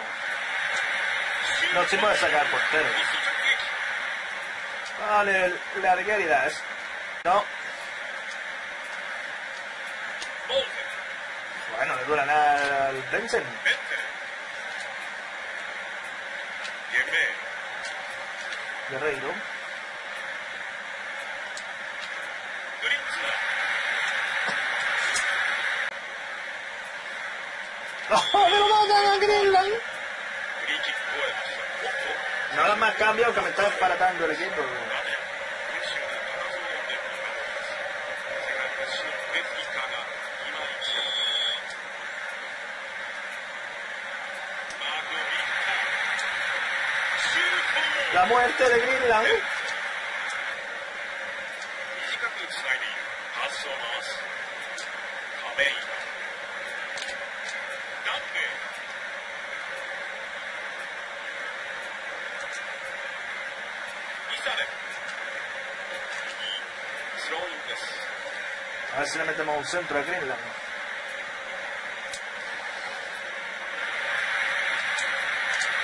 No se puede sacar portero. Vale, largaridades. No. Bueno, le dura nada al Benson. Guerreiro. ¡No! ¡Pero matan a Griezmann! No lo más cambiado que me está desparatando el equipo. La muerte de Griezmann. A ver si le metemos un centro a Greenland.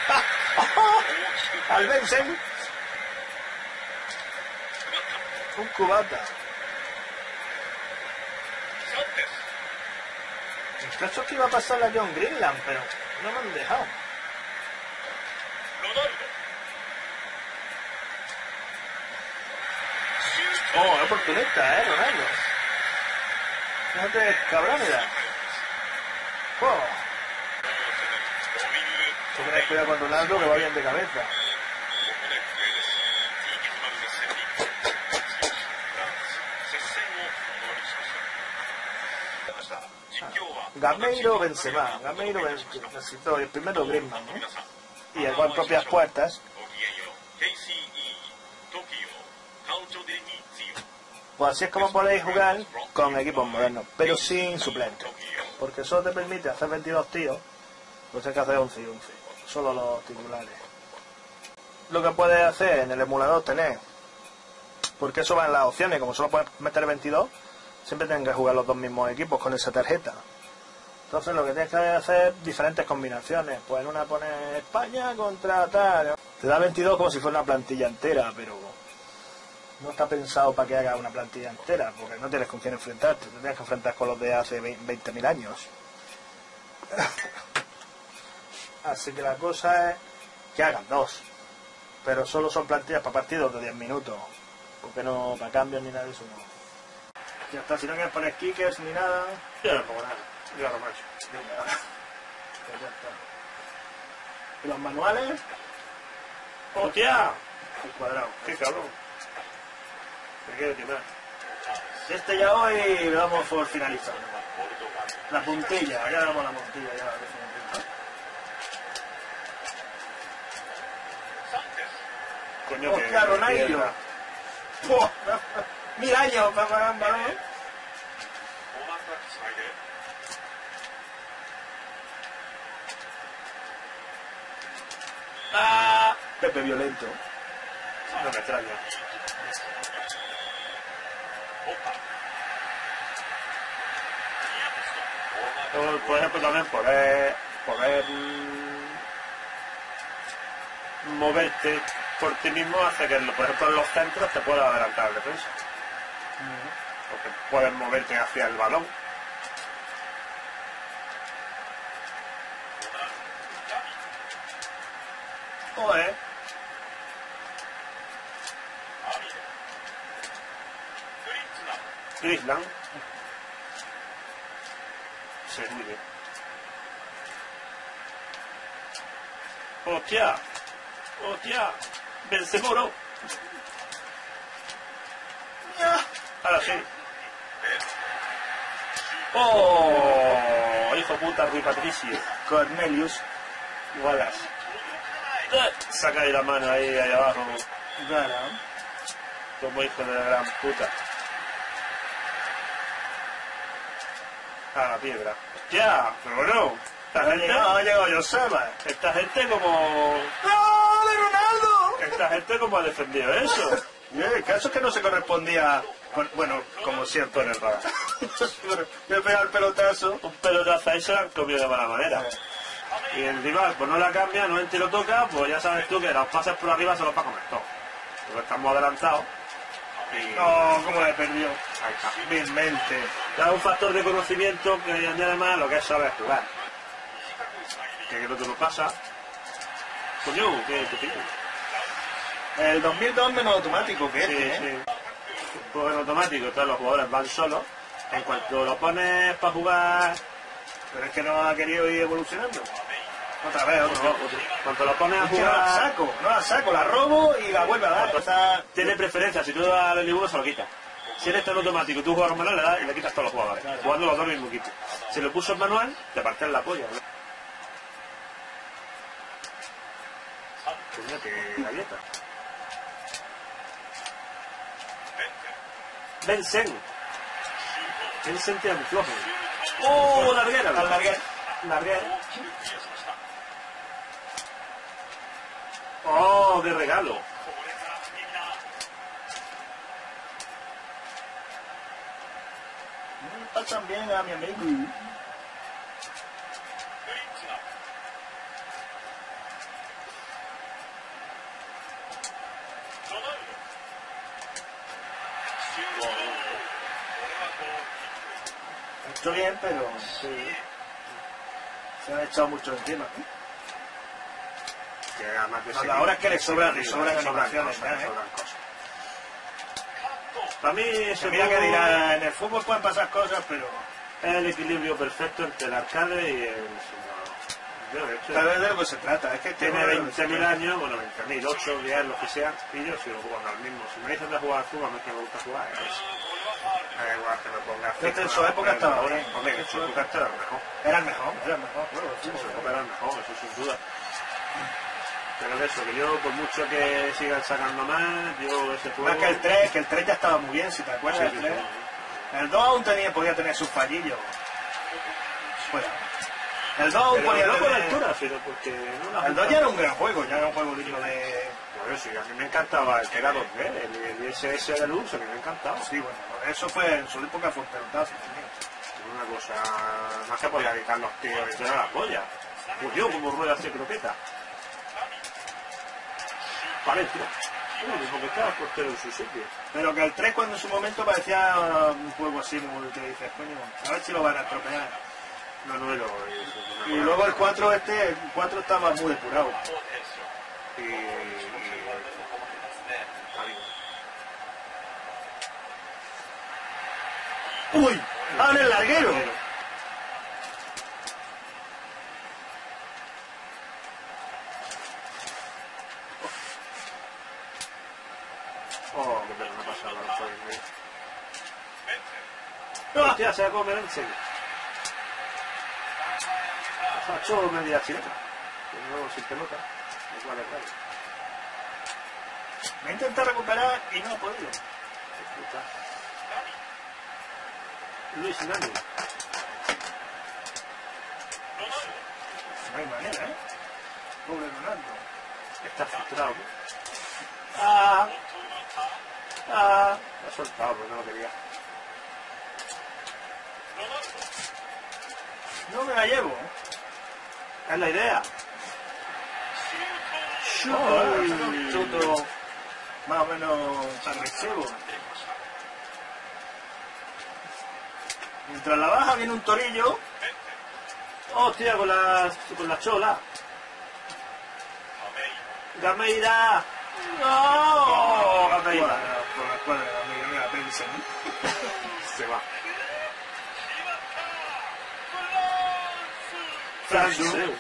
¡Ah! ¡Oh! Al Benzema. Un cubata. El caso es que iba a pasar a John Greenland, pero no me han dejado. Oh, es oportunista, Ronaldo. Fíjate, cabrón, mira. Oh. Tengo que cuidar con Ronaldo, que va bien de cabeza. Gameiro, Benzema. Gameiro, necesito el primero Griezmann, ¿no? Y llegó en propias puertas. Pues así es como podéis jugar con equipos modernos, pero sin suplentes, porque solo te permite hacer 22 tiros, pues hay que hacer 11 y 11, solo los titulares. Lo que puedes hacer en el emulador tenés, porque eso va en las opciones, como solo puedes meter 22, siempre tienes que jugar los dos mismos equipos con esa tarjeta. Entonces lo que tienes que hacer es diferentes combinaciones, pues en una pones España contra tal, te da 22 como si fuera una plantilla entera, pero... no está pensado para que haga una plantilla entera, porque no tienes con quién enfrentarte, te tienes que enfrentar con los de hace 20.000 años. Así que la cosa es que hagan dos, pero solo son plantillas para partidos de 10 minutos, porque no para cambios ni nada de eso. No. Ya está, si no quieres poner kickers ni nada, yo no pongo nada, yo lo macho. Pues ya está. ¿Y los manuales? ¡Hostia! El cuadrado, qué cabrón. Este ya hoy lo damos por finalizado. La puntilla, ya damos la puntilla. Ya. Coño, hostia, Ronaldo. Mil años para pagar un balón. Ah, Pepe violento. No me extraña. Por ejemplo, también poder moverte por ti mismo hace que, por ejemplo, en los centros te pueda adelantar el defensa. Porque puedes moverte hacia el balón. Joder. Griezmann. Se mueve. ¡Hostia! ¡Hostia! ¡Vencemoro! Ahora sí. ¡Oh! Hijo puta, Rui Patricio. Cornelius Wallace. Saca de la mano ahí abajo. Gana. Como hijo de la gran puta. A la piedra. ¡Hostia! ¡Pero bueno! Esta gente ha llegado yo, Salas. Esta gente como... ¡No, de Ronaldo! Esta gente como ha defendido eso. El caso es que no se correspondía... Bueno, como siento en el radar. Me he pegado el pelotazo. Un pelotazo ahí se lo han comido de mala manera. Y el rival pues no la cambia, no entra y lo toca, pues ya sabes tú que los pases por arriba se los va a comer todo. Porque estamos adelantados. Y... ¡Oh, cómo le perdió! Ahí está. Vilmente. Da un factor de conocimiento que añade más lo que es saber jugar. Que el otro no pasa. Coño, ¿qué tío? El 2002 menos automático, que sí, es, sí. Pues en automático, todos los jugadores van solos. En cuanto lo pones para jugar... Pero es que no ha querido ir evolucionando. Otra vez, otro. Cuando lo pones a jugar... No la saco, la robo y la vuelve a dar. Está... Tiene preferencia, si tú das el dibujo se lo quitas. Si él está en automático, tú juegas manual, le das y le quitas todos los jugadores. Claro. Jugando los dos al mismo equipo. Si lo puso en manual, te partes la polla. Mira que galleta. Benzen tira muy flojo. ¡Oh! Larguera. ¡Oh! ¡Qué regalo! Pasan bien a mi amigo. Estoy bien, pero sí. Se han echado mucho encima. Ahora es que le sobran opciones. Para mí, se mira que dirá, en el fútbol pueden pasar cosas, pero es el equilibrio perfecto entre el arcade y el señor. Tal vez de lo que se trata, es que tiene 20.000 años, bueno, 20.000, 8, 10, lo que sea, y yo sigo jugando al mismo. Si me dicen de jugar al fútbol, no es que me gusta jugar, es igual que me ponga. Desde su época hasta ahora, hombre, en su época era el mejor. Era el mejor, claro, era el mejor, eso sin duda. Pero es eso, que yo, por mucho que sigan sacando más, yo ese juego... Más que el 3, que el 3 ya estaba muy bien, si te acuerdas, sí, el 3. Sí. El 2 aún podía tener sus fallillos. Bueno, el 2 aún podía tener... altura, sino porque... No, el 2 ya era un gran juego, ya era un juego digno de... Bueno, sí, a mí me encantaba el que era 2D, el SS de Lux, a mí me encantaba. Sí, bueno, eso fue en su época fue un pelotazo. Una cosa... No se podía evitar los tíos, eso era la polla. Pues yo, como rueda así, croqueta. Valencia. Dijo que estaba portero en su sitio. Pero que el 3 cuando en su momento parecía un juego así, como el que dices, coño, a ver si lo van a atropellar. Y luego el 4 el 4 estaba muy depurado. Y... ¡Uy! ¡Abre el larguero! Oh, qué pena, no ha pasado nada. ¡No! Hostia, se va a comer en serio. Se ha hecho media chileta. De nuevo sin pelota. Es vale, claro. Me he intentado recuperar y no he podido. Luis Nani. No hay manera, ¿eh? Pobre Ronaldo. Está frustrado. Lo ha soltado porque no lo quería. No me la llevo. Es la idea. Chuto. Chuto. Más o menos agresivo. Mientras la baja viene un torillo. Hostia, con la chola. Gameira. ¡No! Gameira. Por la escuadra de Gameira, mira, Benson. Se va. Fransu.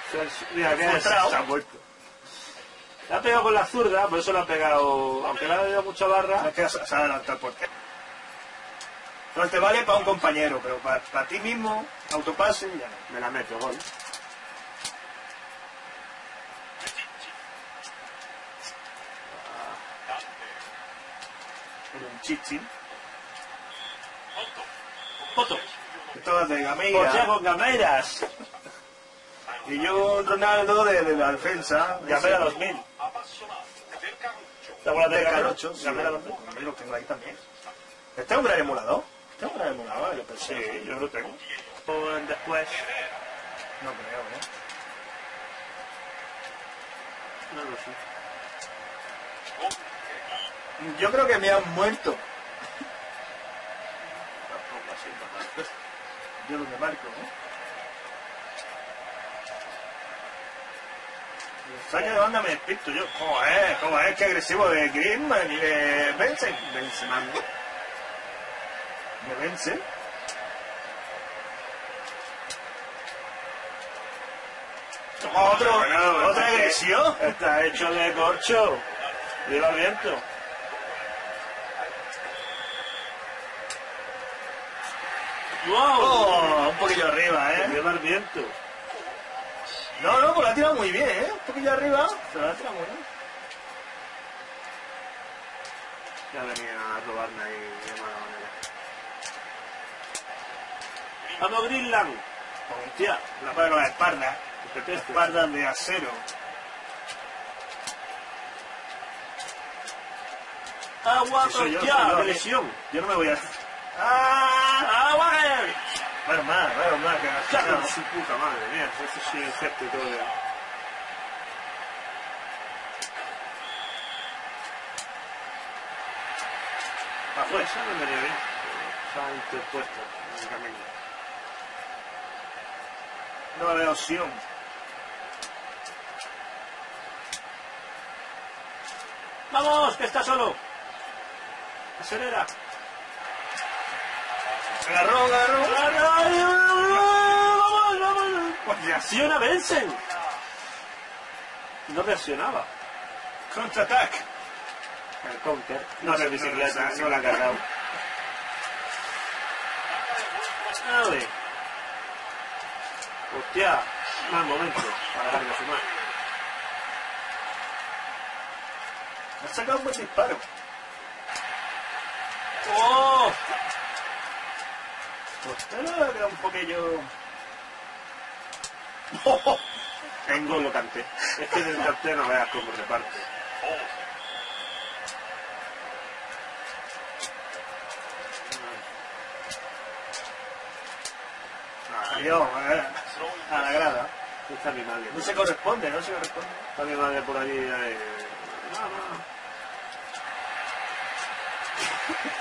Mira, que se ha vuelto. La ha pegado con la zurda, por eso la ha pegado... Aunque le ha dado mucha barra... Es que se ha adelantado por ti. No te vale para un compañero, pero para ti mismo, autopase y ya no. Me la meto, gol. Pero un chichín. Foto. Todas de Gameiras. Por con Gameiras. Y yo un Ronaldo de la defensa. Gamera 2000. La bola de Garocho. Gamera 2000. Gamera lo tengo ahí también. Este es un gran emulador. Este es un gran emulador, yo pensé. Sí, yo lo tengo. Después. No creo, ¿eh? No lo sé. Yo creo que me han muerto. Yo donde marco, ¿no? Saque de banda me despisto yo. Joder, qué agresivo de Griezmann y de Benzema. Benzema, ¿no? ¿Me vence? ¿Otra agresión? Está hecho de corcho. Lleva viento. ¡Wow! Oh, un poquillo arriba, ¿eh? Lleva el viento. No, pues la ha tirado muy bien, ¿eh? Un poquillo arriba. Se la ha tirado muy bien. Ya venía a robarme ahí de mala manera. ¡Vamos, Greenland! ¡Hostia! La paga con la espalda. Espaldas de acero. ¡Agua, hostia! ¡Qué lesión! Yo no me voy a... ¡Agua! Bueno, más. ¡Claro! ¡Su puta madre mía! Eso sí es cierto y todo. Afuera, ya me venía bien. Está interpuesto en el camino. No había opción. ¡Vamos! ¡Que está solo! ¡Acelera! ¡Agarró! ¡Vamos! Pues reacciona Benson. No reaccionaba. ¡Contraataque! El counter. No sé bicicleta, no la ha cargado. ¡Dale! ¡Hostia! Mal momento para darle a su mano. Me ha sacado un buen disparo. ¡Oh! Pues era un poquillo... ¡Oh! Tengo lo canté. Es que del canté no veas cómo reparte. Adiós, a la grada. Está mi madre. No se corresponde. Está mi madre por allí.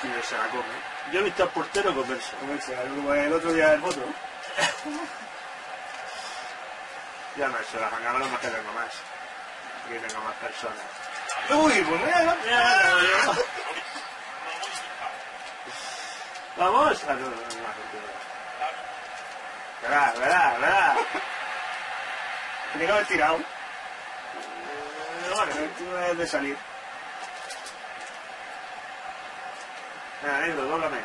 No se la come. Yo he visto al portero comerse. El otro día del voto. Ya no, se las acabaron más que tengo más. Que tengo más personas. Uy, pues mira. Vamos. Verá. Tenía que haber tirado. No es de salir. Negro, dóblame.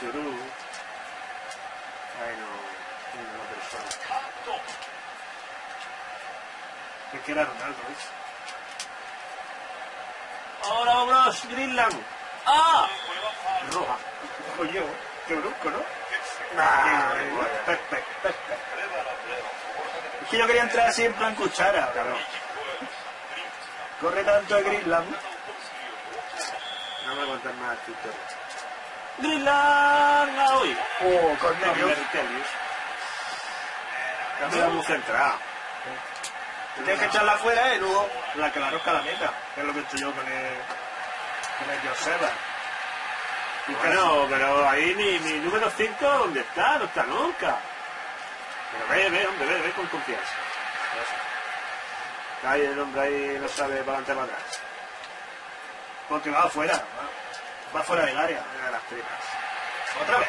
Suru. Ay, no. Una persona. Es que era Ronaldo, ¿ves? ¡Ahora vámonos, Greenland! ¡Ah! Roja. Oye, qué brusco, ¿no? Es que yo quería entrar así en plan cuchara, cabrón. Corre tanto de Greenland. No me voy a contar más al Twitter. ¡Greenland! ¡Hoy! ¡Oh, Cornelius! Está muy centrada. Tienes que echarla afuera, ¿eh? Luego la que la rosca la meta. Es lo que he hecho yo con el Joseba. Pero ahí mi número 5, ¿dónde está? No está nunca. Pero ve, hombre, con confianza. Ahí el hombre ahí no sabe para adelante para atrás. Porque va afuera. Va fuera del área. De las tripas. ¡Otra vez!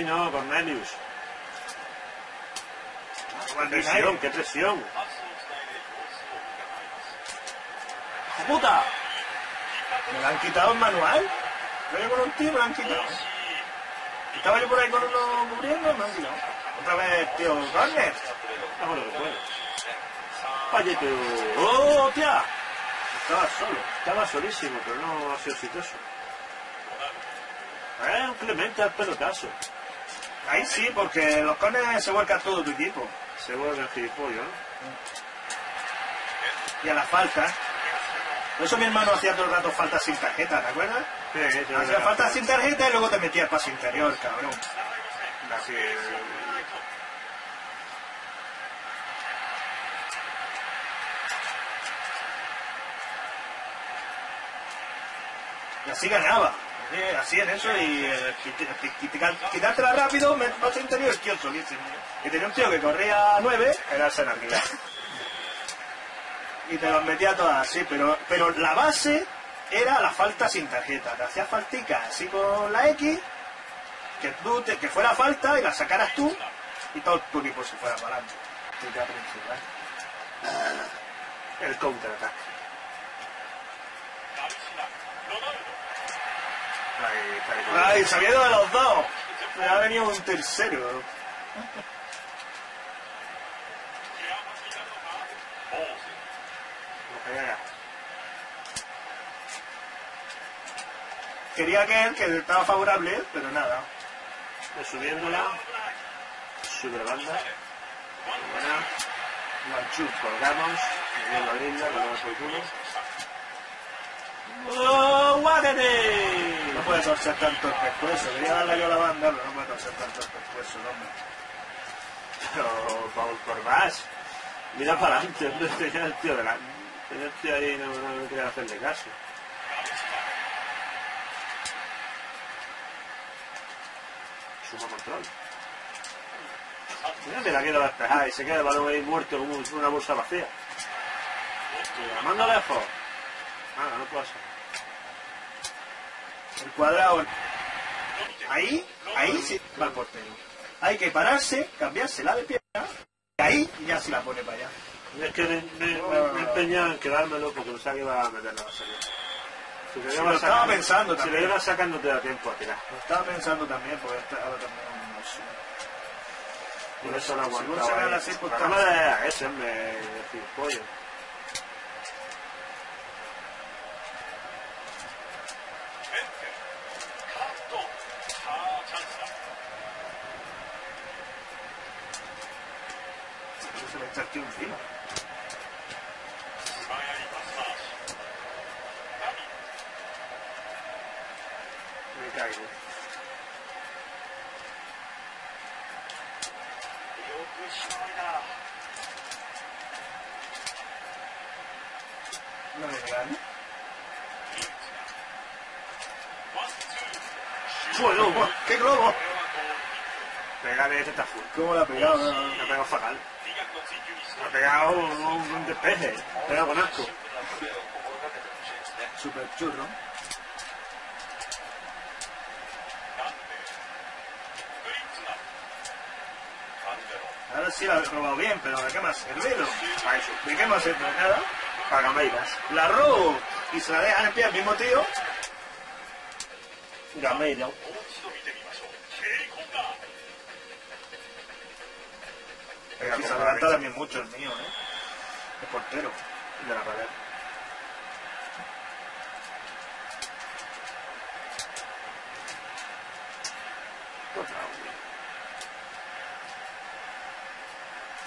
No, Cornelius. ¡Qué presión! ¡Puta! ¿Me la han quitado el manual? Vengo un tío, me lo han quitado. Estaba yo por ahí con uno cubriendo, me han quitado. Otra vez, tío, Garner. No lo recuerdo. Vaya, tío. ¡Oh, hostia! Estaba solo. Estaba solísimo, pero no ha sido exitoso. Un Clemente al pelotazo. Ahí sí, porque los cones se vuelcan todo tu equipo. Se vuelcan gilipollas, ¿no? Y a la falta. Por eso mi hermano hacía todo el rato falta sin tarjeta, ¿te acuerdas? Sí, sí. Hacía falta sin tarjeta y luego te metía el paso interior, cabrón. Así es. Y así ganaba. Así en eso y quitártela rápido, me pasó interior, tío, solísimo. Y tenía un tío que corría a 9, era el Senarquía. Y te los metía todas así, pero la base era la falta sin tarjeta. Te hacías faltica así con la X, que fuera falta y la sacaras tú y todo tu equipo se fuera para adelante. El contraataque. Ay, se había ido de los dos. Me ha venido un tercero. Quería aquel que estaba favorable, pero nada. Subiéndola. Super banda. Manchú, colgamos. Bien la brinda, colgamos el culo. ¡Oh, guárate! No puede torcer tanto el pescuezo. Quería darle yo la banda, pero no puede torcer tanto el pescuezo, hombre. Pero, Paul, por más. Mira para adelante, hombre. Tenía el tío delante. Tenía el tío ahí, no quería hacerle caso. Suma control. Mira que la quiero despejar y se queda el balón ahí muerto como una bolsa vacía. La mando lejos. Ah, no pasa. El cuadrado. Ahí sí va el portero. Hay que pararse, cambiársela de pierna. Y ahí ya se la pone para allá. Es que me empeñaba en quedármelo porque no sabía que iba a meterla a salir. Si lo sacando, estaba pensando también. Si lo iba sacando te da tiempo a tirar. Lo estaba pensando también porque ahora también no sé. Por eso la aguantaba. Si no se la no ese me pollo. Echarte un filo. Me caigo. No me gane. ¡Suelo! ¡Qué globo! Pégale, este está full. ¿Cómo la ha pegado? La ha pegado fatal. Ha pegado un despeje, ha pegado con asco. Super churro. Ahora sí la he robado bien, pero ¿de qué me ha servido? ¿De qué me ha servido? Nada. Para Gameiras. La robo y se la dejan en pie al mismo tío. Gameiro. Y se adelanta también mucho el mío, ¿eh? El portero. De la pared.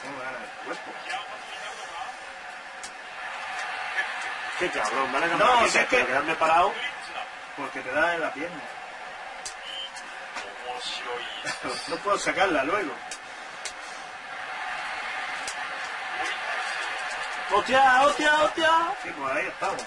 ¿Cómo me gana el cuerpo? Qué cabrón, me van a cambiar. No, si es que... quedarme parado. Porque te da en la pierna. No puedo sacarla luego. ¡Hostia, hostia, hostia! Sí, pues ahí estamos.